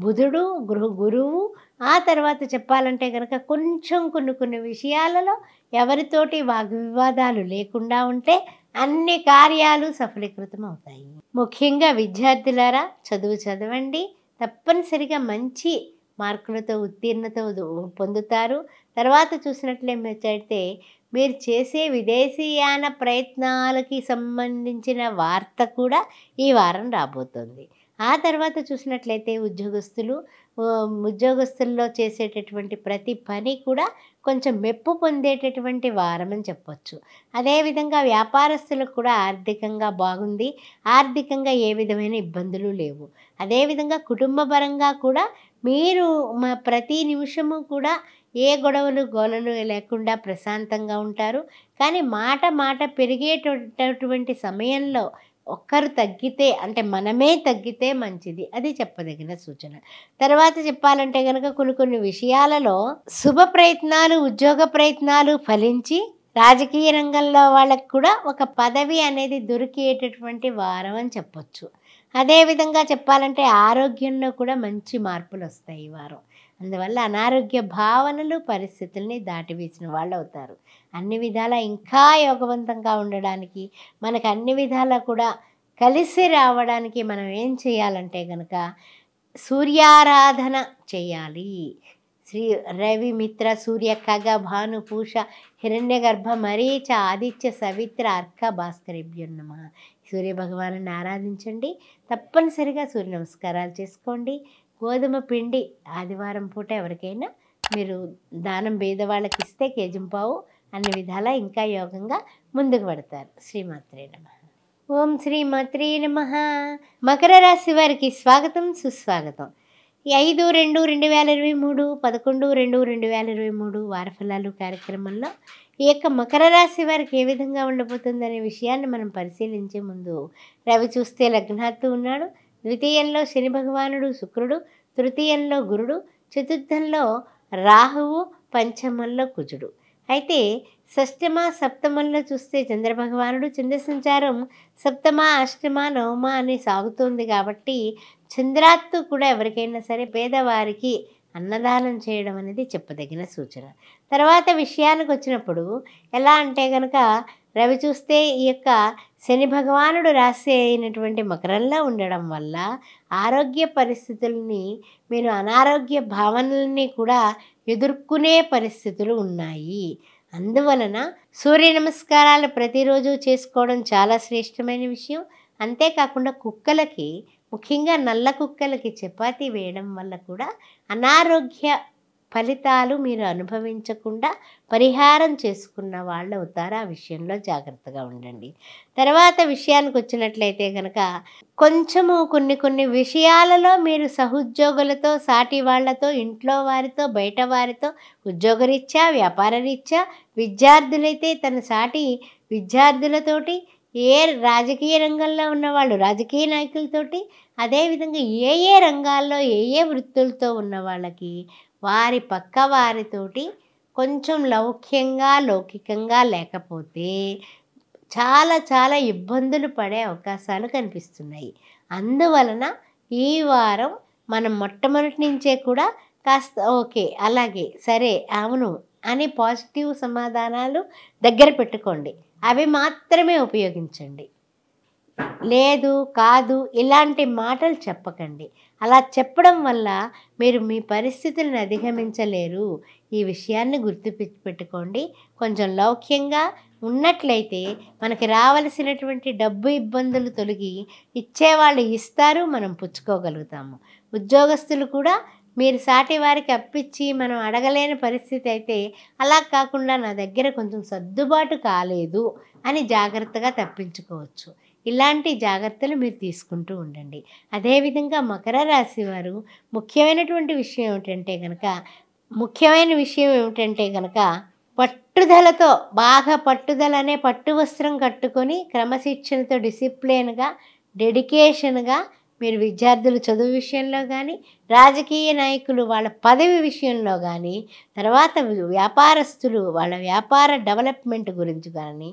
బుధుడు, గురువు. ఆ తర్వాత చెప్పాలంటే కనుక కొంచెం కొన్ని విషయాలలో ఎవరితోటి వాగ్వివాదాలు లేకుండా ఉంటే అన్ని కార్యాలు సఫలీకృతం అవుతాయి. ముఖ్యంగా విద్యార్థులారా, చదువు చదవండి, తప్పనిసరిగా మంచి మార్కులతో ఉత్తీర్ణత పొందుతారు. తర్వాత చూసినట్లయితే మీరు చేసే విదేశీయాన ప్రయత్నాలకి సంబంధించిన వార్త కూడా ఈ వారం రాబోతుంది. ఆ తర్వాత చూసినట్లయితే ఉద్యోగస్తుల్లో చేసేటటువంటి ప్రతి పని కూడా కొంచెం మెప్పు పొందేటటువంటి వారం అని చెప్పొచ్చు. అదేవిధంగా వ్యాపారస్తులకు కూడా ఆర్థికంగా బాగుంది, ఆర్థికంగా ఏ విధమైన ఇబ్బందులు లేవు. అదేవిధంగా కుటుంబపరంగా కూడా మీరు ప్రతి నిమిషము కూడా ఏ గొడవలు గోలలు లేకుండా ప్రశాంతంగా ఉంటారు. కానీ మాట పెరిగేటటువంటి సమయంలో ఒక్కరు తగ్గితే, అంటే మనమే తగ్గితే మంచిది, అది చెప్పదగిన సూచన. తర్వాత చెప్పాలంటే కనుక కొన్ని విషయాలలో శుభ ప్రయత్నాలు, ఉద్యోగ ప్రయత్నాలు ఫలించి రాజకీయ రంగంలో వాళ్ళకు కూడా ఒక పదవి అనేది దొరికేటటువంటి వారం అని చెప్పొచ్చు. అదేవిధంగా చెప్పాలంటే ఆరోగ్యంలో కూడా మంచి మార్పులు వస్తాయి ఈ వారం. అందువల్ల అనారోగ్య భావనలు పరిస్థితుల్ని దాటివేసిన వాళ్ళు అవుతారు. అన్ని విధాలా ఇంకా యోగవంతంగా ఉండడానికి, మనకు అన్ని విధాలా కూడా కలిసి రావడానికి మనం ఏం చేయాలంటే కనుక సూర్యారాధన చేయాలి. శ్రీ రవి, మిత్ర, సూర్య, ఖగ, భాను, పూష, హిరణ్య గర్భ, మరీచ, ఆదిత్య, సవిత్ర, అర్క, భాస్కరేభ్యం నమః. సూర్య భగవానుని ఆరాధించండి. తప్పనిసరిగా సూర్య నమస్కారాలు చేసుకోండి. గోధుమ పిండి ఆదివారం పూట ఎవరికైనా మీరు దానం పేదవాళ్ళకి ఇస్తే కేజింపావు. అన్ని విధాలా ఇంకా యోగంగా ముందుకు పడతారు. శ్రీమాత్రే నమః. ఓం శ్రీమాత్రే నమః. మకర రాశి వారికి స్వాగతం, సుస్వాగతం. 5/2/2023, 11/2/2023 వారఫలాలు కార్యక్రమంలో ఈ యొక్క మకర రాశి వారికి ఏ విధంగా ఉండబోతుందనే విషయాన్ని మనం పరిశీలించే ముందు, రవి చూస్తే లగ్నాత్తు ఉన్నాడు, ద్వితీయంలో శని భగవానుడు, శుక్రుడు, తృతీయంలో గురుడు, చతుర్థంలో రాహువు, పంచమంలో కుజుడు. అయితే షష్టమ సప్తమంలో చూస్తే చంద్రభగవానుడు, చంద్ర సంచారం సప్తమ అష్టమ నవమ అని సాగుతుంది కాబట్టి చంద్రాత్తు కూడా ఎవరికైనా సరే పేదవారికి అన్నదానం చేయడం అనేది చెప్పదగిన సూచన. తర్వాత విషయానికి వచ్చినప్పుడు ఎలా అంటే కనుక రవి చూస్తే ఈ యొక్క శని భగవానుడు రాశి అయినటువంటి మకరంలో ఉండడం వల్ల ఆరోగ్య పరిస్థితుల్ని, మీరు అనారోగ్య భావనల్ని కూడా ఎదుర్కొనే పరిస్థితులు ఉన్నాయి. అందువలన సూర్య నమస్కారాలు ప్రతిరోజు చేసుకోవడం చాలా శ్రేష్టమైన విషయం. అంతేకాకుండా కుక్కలకి, ముఖ్యంగా నల్ల కుక్కలకి చపాతీ వేయడం వల్ల కూడా అనారోగ్య ఫలితాలు మీరు అనుభవించకుండా పరిహారం చేసుకున్న వాళ్ళు అవుతారు. ఆ విషయంలో జాగ్రత్తగా ఉండండి. తర్వాత విషయానికి వచ్చినట్లయితే కనుక కొంచెము కొన్ని విషయాలలో మీరు సహోద్యోగులతో, సాటి వాళ్లతో, ఇంట్లో వారితో, బయట వారితో, ఉద్యోగరీత్యా, వ్యాపారరీత్యా, విద్యార్థులైతే తన సాటి విద్యార్థులతోటి, ఏ రాజకీయ రంగంలో ఉన్నవాళ్ళు రాజకీయ నాయకులతోటి, అదేవిధంగా ఏ రంగాల్లో ఏ వృత్తులతో ఉన్న వాళ్ళకి వారి పక్క వారితోటి కొంచెం లౌక్యంగా, లౌకికంగా లేకపోతే చాలా ఇబ్బందులు పడే అవకాశాలు కనిపిస్తున్నాయి. అందువలన ఈ వారం మనం మొట్టమొదటి నుంచే కూడా కాస్త ఓకే అలాగే సరే అవును అని పాజిటివ్ సమాధానాలు దగ్గర పెట్టుకోండి. అవి మాత్రమే ఉపయోగించండి. లేదు కాదు ఇలాంటి మాటలు చెప్పకండి. అలా చెప్పడం వల్ల మీరు మీ పరిస్థితులను అధిగమించలేరు. ఈ విషయాన్ని గుర్తుపెట్టుకోండి. కొంచెం లౌక్యంగా ఉన్నట్లయితే మనకి రావాల్సినటువంటి డబ్బు ఇబ్బందులు తొలగి ఇచ్చేవాళ్ళు ఇస్తారు, మనం పుచ్చుకోగలుగుతాము. ఉద్యోగస్తులు కూడా మీరు సాటి వారికి అప్పిచ్చి మనం అడగలేని పరిస్థితి అయితే అలా కాకుండా నా దగ్గర కొంచెం సర్దుబాటు కాలేదు అని జాగ్రత్తగా తప్పించుకోవచ్చు. ఇలాంటి జాగ్రత్తలు మీరు తీసుకుంటూ ఉండండి. అదేవిధంగా మకర రాశి వారు ముఖ్యమైన విషయం ఏమిటంటే కనుక పట్టుదలతో బాగా పట్టుదల అనే పట్టు వస్త్రం కట్టుకొని క్రమశిక్షణతో డిసిప్లిన్గా డెడికేషన్గా మీరు విద్యార్థులు చదువు విషయంలో కానీ, రాజకీయ నాయకులు వాళ్ళ పదవి విషయంలో కానీ, తర్వాత వ్యాపారస్తులు వాళ్ళ వ్యాపార డెవలప్మెంట్ గురించి కానీ,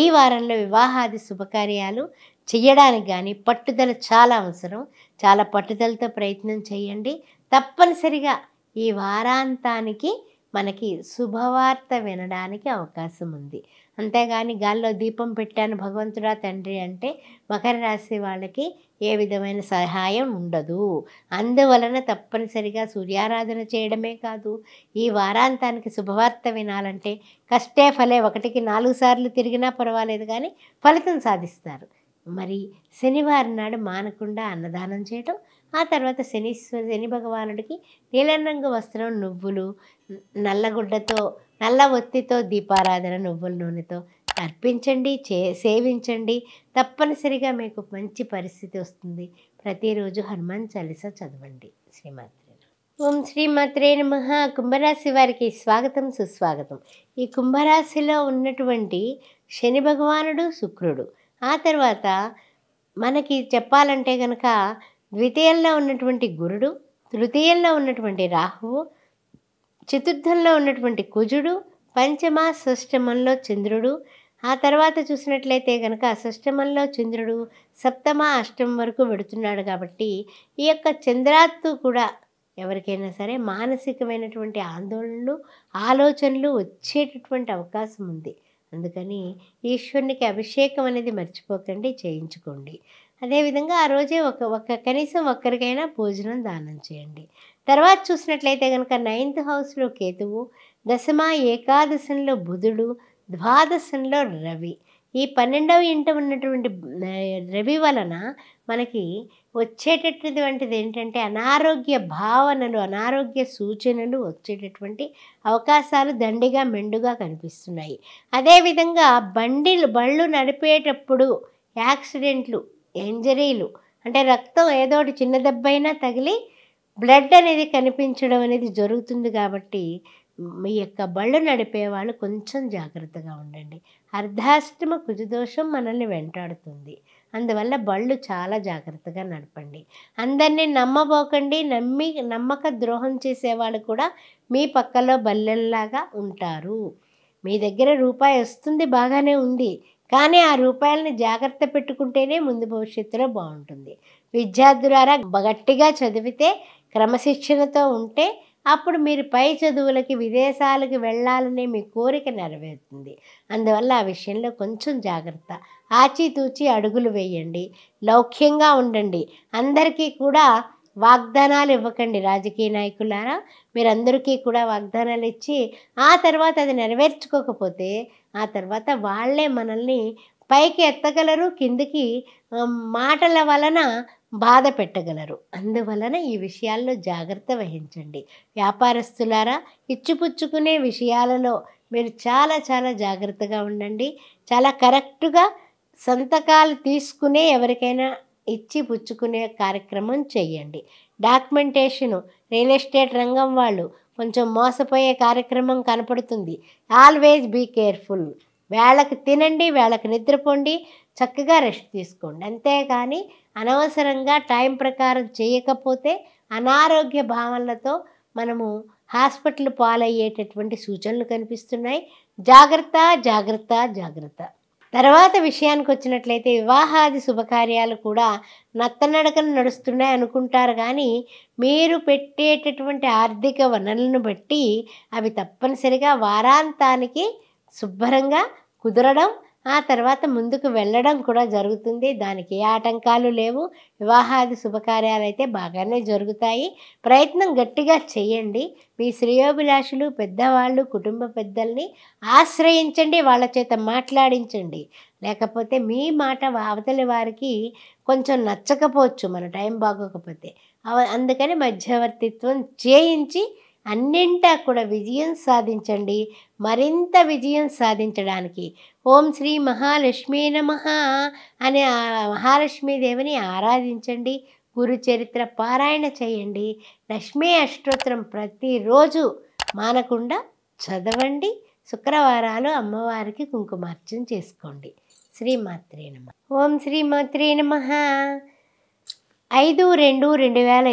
ఈ వారంలో వివాహాది శుభకార్యాలు చేయడానికి కానీ పట్టుదల చాలా అవసరం. చాలా పట్టుదలతో ప్రయత్నం చేయండి. తప్పనిసరిగా ఈ వారాంతానికి మనకి శుభవార్త వినడానికి అవకాశం ఉంది. అంతేగాని గాల్లో దీపం పెట్టాను భగవంతుడా తండ్రి అంటే మకర రాశి వాళ్ళకి ఏ విధమైన సహాయం ఉండదు. అందువలన తప్పనిసరిగా సూర్యారాధన చేయడమే కాదు, ఈ వారాంతానికి శుభవార్త వినాలంటే కష్టే ఫలే 1కి 4 సార్లు తిరిగినా పర్వాలేదు కానీ ఫలితం సాధిస్తారు. మరి శనివారం నాడు మానకుండా అన్నదానం చేయటం, ఆ తర్వాత శని భగవానుడికి నీలం రంగు వస్త్రం, నువ్వులు, నల్లగుడ్డతో నల్ల ఒత్తితో దీపారాధన నువ్వుల నూనెతో అర్పించండి, సేవించండి. తప్పనిసరిగా మీకు మంచి పరిస్థితి వస్తుంది. ప్రతిరోజు హనుమాన్ చాలీసా చదవండి. శ్రీమాత్రే ఓం. శ్రీమాత్రే నమః. కుంభరాశి వారికి స్వాగతం, సుస్వాగతం. ఈ కుంభరాశిలో ఉన్నటువంటి శని భగవానుడు, శుక్రుడు, ఆ తర్వాత మనకి చెప్పాలంటే కనుక ద్వితీయంలో ఉన్నటువంటి గురుడు, తృతీయంలో ఉన్నటువంటి రాహువు, చతుర్థంలో ఉన్నటువంటి కుజుడు, పంచమ షష్టమంలో చంద్రుడు, ఆ తర్వాత చూసినట్లయితే కనుక షష్టమంలో చంద్రుడు 7వ, 8వ వరకు వెడుతున్నాడు. కాబట్టి ఈ యొక్క చంద్రాత్తు కూడా ఎవరికైనా సరే మానసికమైనటువంటి ఆందోళనలు, ఆలోచనలు వచ్చేటటువంటి అవకాశం ఉంది. అందుకని ఈశ్వరునికి అభిషేకం అనేది మర్చిపోకండి, చేయించుకోండి. అదేవిధంగా ఆ రోజే కనీసం ఒక్కరికైనా భోజనం దానం చేయండి. తర్వాత చూసినట్లయితే కనుక 9వ హౌస్లో కేతువు, 10వ, ఏకాదశంలో బుధుడు, ద్వాదశంలో రవి. ఈ 12వ ఇంట ఉన్నటువంటి రవి వలన మనకి వచ్చేటటువంటిది ఏంటంటే అనారోగ్య భావనలు, అనారోగ్య సూచనలు వచ్చేటటువంటి అవకాశాలు దండిగా మెండుగా కనిపిస్తున్నాయి. అదేవిధంగా బళ్ళు నడిపేటప్పుడు యాక్సిడెంట్లు, ఇంజరీలు అంటే రక్తం ఏదోటి చిన్న దెబ్బ అయినా తగిలి బ్లడ్ అనేది కనిపించడం అనేది జరుగుతుంది. కాబట్టి మీ యొక్క బళ్ళు నడిపేవాళ్ళు కొంచెం జాగ్రత్తగా ఉండండి. అర్ధాష్టమ కుజదోషం మనల్ని వెంటాడుతుంది. అందువల్ల బళ్ళు చాలా జాగ్రత్తగా నడపండి. అందరినీ నమ్మబోకండి. నమ్మక ద్రోహం చేసేవాళ్ళు కూడా మీ పక్కలో బల్లెల్లాగా ఉంటారు. మీ దగ్గర రూపాయి వస్తుంది, బాగానే ఉంది, కానీ ఆ రూపాయలని జాగ్రత్త పెట్టుకుంటేనే ముందు భవిష్యత్తులో బాగుంటుంది. విద్యార్థులారా, గట్టిగా చదివితే, క్రమశిక్షణతో ఉంటే అప్పుడు మీరు పై చదువులకి, విదేశాలకు వెళ్ళాలనే మీ కోరిక నెరవేరుతుంది. అందువల్ల ఆ విషయంలో కొంచెం జాగ్రత్త, ఆచితూచి అడుగులు వేయండి, లౌక్యంగా ఉండండి. అందరికీ కూడా వాగ్దానాలు ఇవ్వకండి. రాజకీయ నాయకులారా, మీరందరికీ కూడా వాగ్దానాలు ఇచ్చి ఆ తర్వాత అది నెరవేర్చుకోకపోతే ఆ తర్వాత వాళ్ళే మనల్ని పైకి ఎత్తగలరు, కిందికి మాటల వలన బాధ పెట్టగలరు. అందువలన ఈ విషయాల్లో జాగ్రత్త వహించండి. వ్యాపారస్తులారా, ఇచ్చిపుచ్చుకునే విషయాలలో మీరు చాలా చాలా జాగ్రత్తగా ఉండండి. చాలా కరెక్ట్గా సంతకాలు తీసుకునే ఎవరికైనా ఇచ్చి పుచ్చుకునే కార్యక్రమం చేయండి. డాక్యుమెంటేషను, రియల్ ఎస్టేట్ రంగం వాళ్ళు కొంచెం మోసపోయే కార్యక్రమం కనపడుతుంది. Always be careful. వేళకు తినండి, వేళకు నిద్రపోండి, చక్కగా రెస్ట్ తీసుకోండి. అంతేకాని అనవసరంగా టైం ప్రకారం చేయకపోతే అనారోగ్య భావనలతో మనము హాస్పిటల్ పాలయ్యేటటువంటి సూచనలు కనిపిస్తున్నాయి. జాగ్రత్త, జాగ్రత్త, జాగ్రత్త. తర్వాత విషయానికి వచ్చినట్లయితే వివాహాది శుభకార్యాలు కూడా నత్తనడకన నడుస్తున్నాయి అనుకుంటారు కానీ మీరు పెట్టేటటువంటి ఆర్థిక వనరులను బట్టి అవి తప్పనిసరిగా వారాంతానికి శుభ్రంగా కుదరడం ఆ తర్వాత ముందుకు వెళ్ళడం కూడా జరుగుతుంది. దానికి ఆటంకాలు లేవు. వివాహాది శుభకార్యాలు అయితే బాగానే జరుగుతాయి. ప్రయత్నం గట్టిగా చేయండి. మీ శ్రేయోభిలాషులు పెద్దవాళ్ళు కుటుంబ పెద్దల్ని ఆశ్రయించండి, వాళ్ళ చేత మాట్లాడించండి. లేకపోతే మీ మాట అవతలి వారికి కొంచెం నచ్చకపోవచ్చు, మన టైం బాగోకపోతే. అందుకని మధ్యవర్తిత్వం చేయించి అన్నింటా కూడా విజయం సాధించండి. మరింత విజయం సాధించడానికి ఓం శ్రీ మహాలక్ష్మీ నమః అనే మహాలక్ష్మీదేవిని ఆరాధించండి. గురు చరిత్ర పారాయణ చేయండి. లక్ష్మీ అష్టోత్తరం ప్రతిరోజు మానకుండా చదవండి. శుక్రవారాలు అమ్మవారికి కుంకుమార్చన చేసుకోండి. శ్రీమాత్రే నమః. ఓం శ్రీమాత్రే నమః. 5/2/2023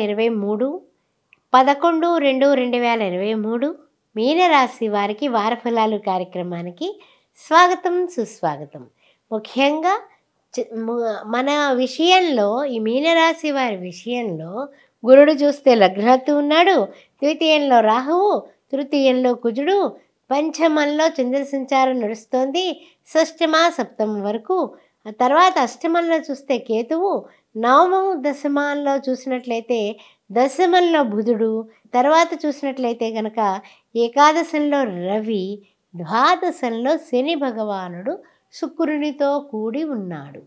11/2/2023 మీనరాశి వారికి వారఫలాలు కార్యక్రమానికి స్వాగతం, సుస్వాగతం. ముఖ్యంగా మన విషయంలో ఈ మీనరాశి వారి విషయంలో గురుడు చూస్తే లగ్నతు ఉన్నాడు, ద్వితీయంలో రాహువు, తృతీయంలో కుజుడు, పంచమంలో చంద్ర సంచారం నడుస్తోంది షష్టమ సప్తమ వరకు. ఆ తర్వాత అష్టమంలో చూస్తే కేతువు, నవమం దశమాల్లో చూసినట్లయితే దశమంలో బుధుడు, తర్వాత చూసినట్లయితే కనుక ఏకాదశంలో రవి, ద్వాదశంలో శని భగవానుడు శుక్రునితో కూడి ఉన్నాడు.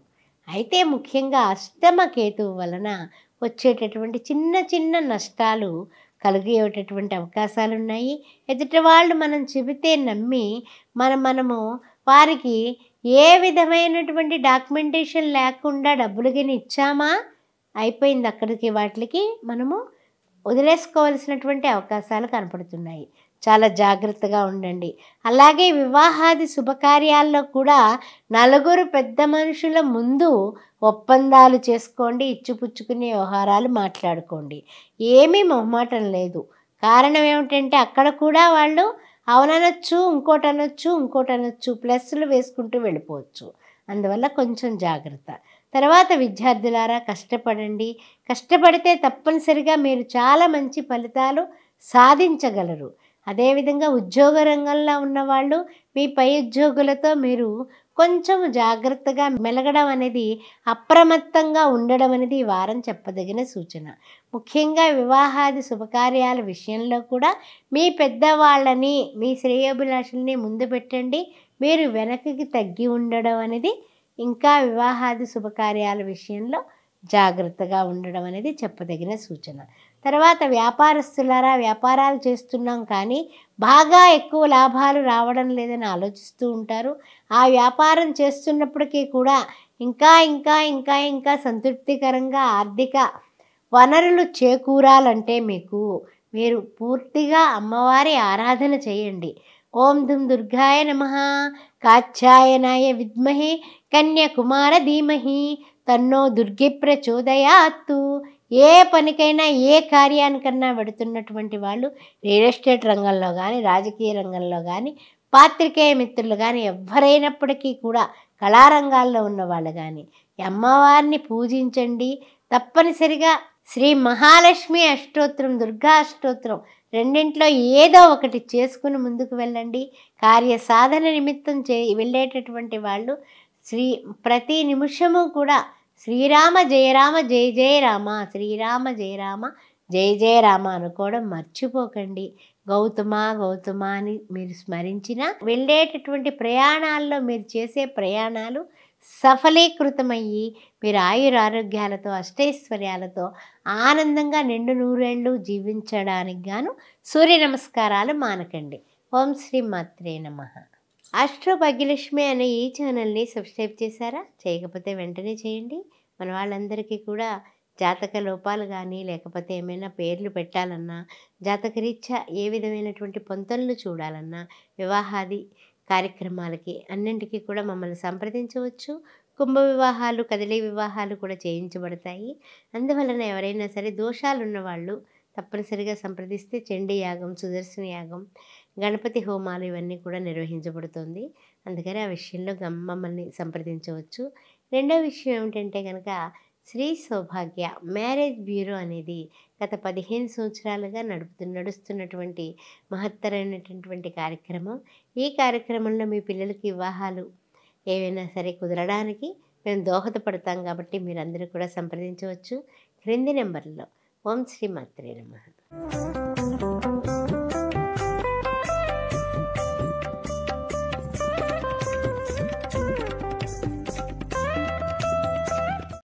అయితే ముఖ్యంగా అష్టమ కేతువు వలన వచ్చేటటువంటి చిన్న చిన్న నష్టాలు కలిగేటటువంటి అవకాశాలు ఉన్నాయి. ఎదుటి వాళ్ళు మనం చెబితే నమ్మి మనము వారికి ఏ విధమైనటువంటి డాక్యుమెంటేషన్ లేకుండా డబ్బులు కానీ ఇచ్చామా, అయిపోయింది అక్కడికి, వాటికి మనము వదిలేసుకోవాల్సినటువంటి అవకాశాలు కనపడుతున్నాయి. చాలా జాగ్రత్తగా ఉండండి. అలాగే వివాహాది శుభకార్యాల్లో కూడా నలుగురు పెద్ద మనుషుల ముందు ఒప్పందాలు చేసుకోండి, ఇచ్చిపుచ్చుకునే వ్యవహారాలు మాట్లాడుకోండి. ఏమీ మొహమాటం లేదు. కారణం ఏమిటంటే అక్కడ కూడా వాళ్ళు అవుననొచ్చు, ఇంకోటి అనొచ్చు, ప్లస్లు వేసుకుంటూ వెళ్ళిపోవచ్చు. అందువల్ల కొంచెం జాగ్రత్త. తర్వాత విద్యార్థులారా కష్టపడండి. కష్టపడితే తప్పనిసరిగా మీరు చాలా మంచి ఫలితాలు సాధించగలరు. అదేవిధంగా ఉద్యోగ రంగంలో ఉన్నవాళ్ళు మీ పై ఉద్యోగులతో మీరు కొంచెం జాగ్రత్తగా మెలగడం అనేది, అప్రమత్తంగా ఉండడం అనేది ఈ వారం చెప్పదగిన సూచన. ముఖ్యంగా వివాహాది శుభకార్యాల విషయంలో కూడా మీ పెద్దవాళ్ళని, మీ శ్రేయోభిలాషుల్ని ముందు పెట్టండి. మీరు వెనక్కి తగ్గి ఉండడం అనేది, ఇంకా వివాహాది శుభకార్యాల విషయంలో జాగ్రత్తగా ఉండడం అనేది చెప్పదగిన సూచన. తర్వాత వ్యాపారస్తులారా, వ్యాపారాలు చేస్తున్నాం కానీ బాగా ఎక్కువ లాభాలు రావడం లేదని ఆలోచిస్తూ ఉంటారు. ఆ వ్యాపారం చేస్తున్నప్పటికీ కూడా ఇంకా ఇంకా ఇంకా ఇంకా సంతృప్తికరంగా ఆర్థిక వనరులు చేకూరాలంటే మీరు పూర్తిగా అమ్మవారి ఆరాధన చేయండి. ఓం ధుం దుర్గాయ నమః, కాత్యాయనాయ విద్మహే కన్యాకుమార ధీమహి తన్నో దుర్గే ప్రచోదయాత్తు. ఏ పనికైనా, ఏ కార్యానికన్నా వెడుతున్నటువంటి వాళ్ళు, రియల్ ఎస్టేట్ రంగంలో కానీ, రాజకీయ రంగంలో కానీ, పాత్రికేయ మిత్రులు కానీ, ఎవరైనప్పటికీ కూడా కళారంగాల్లో ఉన్నవాళ్ళు కానీ అమ్మవారిని పూజించండి. తప్పనిసరిగా శ్రీ మహాలక్ష్మి అష్టోత్తరం, దుర్గా అష్టోత్తరం రెండింట్లో ఏదో ఒకటి చేసుకుని ముందుకు వెళ్ళండి. కార్య సాధన నిమిత్తం వెళ్ళేటటువంటి వాళ్ళు ప్రతి నిమిషము కూడా శ్రీరామ జయరామ జయ జయ రామ, శ్రీరామ జయరామ జయ జయ రామ అనుకోవడం మర్చిపోకండి. గౌతమ గౌతమ అని మీరు స్మరించిన వెళ్ళేటటువంటి ప్రయాణాల్లో, మీరు చేసే ప్రయాణాలు సఫలీకృతమయ్యి మీరు ఆయురారోగ్యాలతో, అష్టైశ్వర్యాలతో ఆనందంగా నిండు నూరేళ్ళు జీవించడానికి గాను సూర్య నమస్కారాలు మానకండి. ఓం శ్రీ మాత్రే నమః. అస్ట్రో భాగ్యలక్ష్మి అనే ఈ ఛానల్ని సబ్స్క్రైబ్ చేశారా? చేయకపోతే వెంటనే చేయండి. మన వాళ్ళందరికీ కూడా జాతక లోపాలు కానీ, లేకపోతే ఏమైనా పేర్లు పెట్టాలన్నా, జాతకరీత్యా ఏ విధమైనటువంటి పొంతనలు చూడాలన్నా, వివాహాది కార్యక్రమాలకి అన్నింటికీ కూడా మమ్మల్ని సంప్రదించవచ్చు. కుంభ వివాహాలు, కదలీ వివాహాలు కూడా చేయించబడతాయి. అందువలన ఎవరైనా సరే దోషాలున్నవాళ్ళు తప్పనిసరిగా సంప్రదిస్తే చండీ యాగం, సుదర్శన యాగం, గణపతి హోమాలు ఇవన్నీ కూడా నిర్వహించబడుతుంది. అందుకని ఆ విషయంలో మమ్మల్ని సంప్రదించవచ్చు. రెండో విషయం ఏమిటంటే కనుక శ్రీ సౌభాగ్య మ్యారేజ్ బ్యూరో అనేది గత 15 సంవత్సరాలుగా నడుస్తున్నటువంటి మహత్తరమైనటువంటి కార్యక్రమం. ఈ కార్యక్రమంలో మీ పిల్లలకి వివాహాలు ఏవైనా సరే కుదరడానికి మేము దోహదపడతాం. కాబట్టి మీరందరూ కూడా సంప్రదించవచ్చు క్రింది నెంబర్లో. ఓం శ్రీ మాత్రే నమః.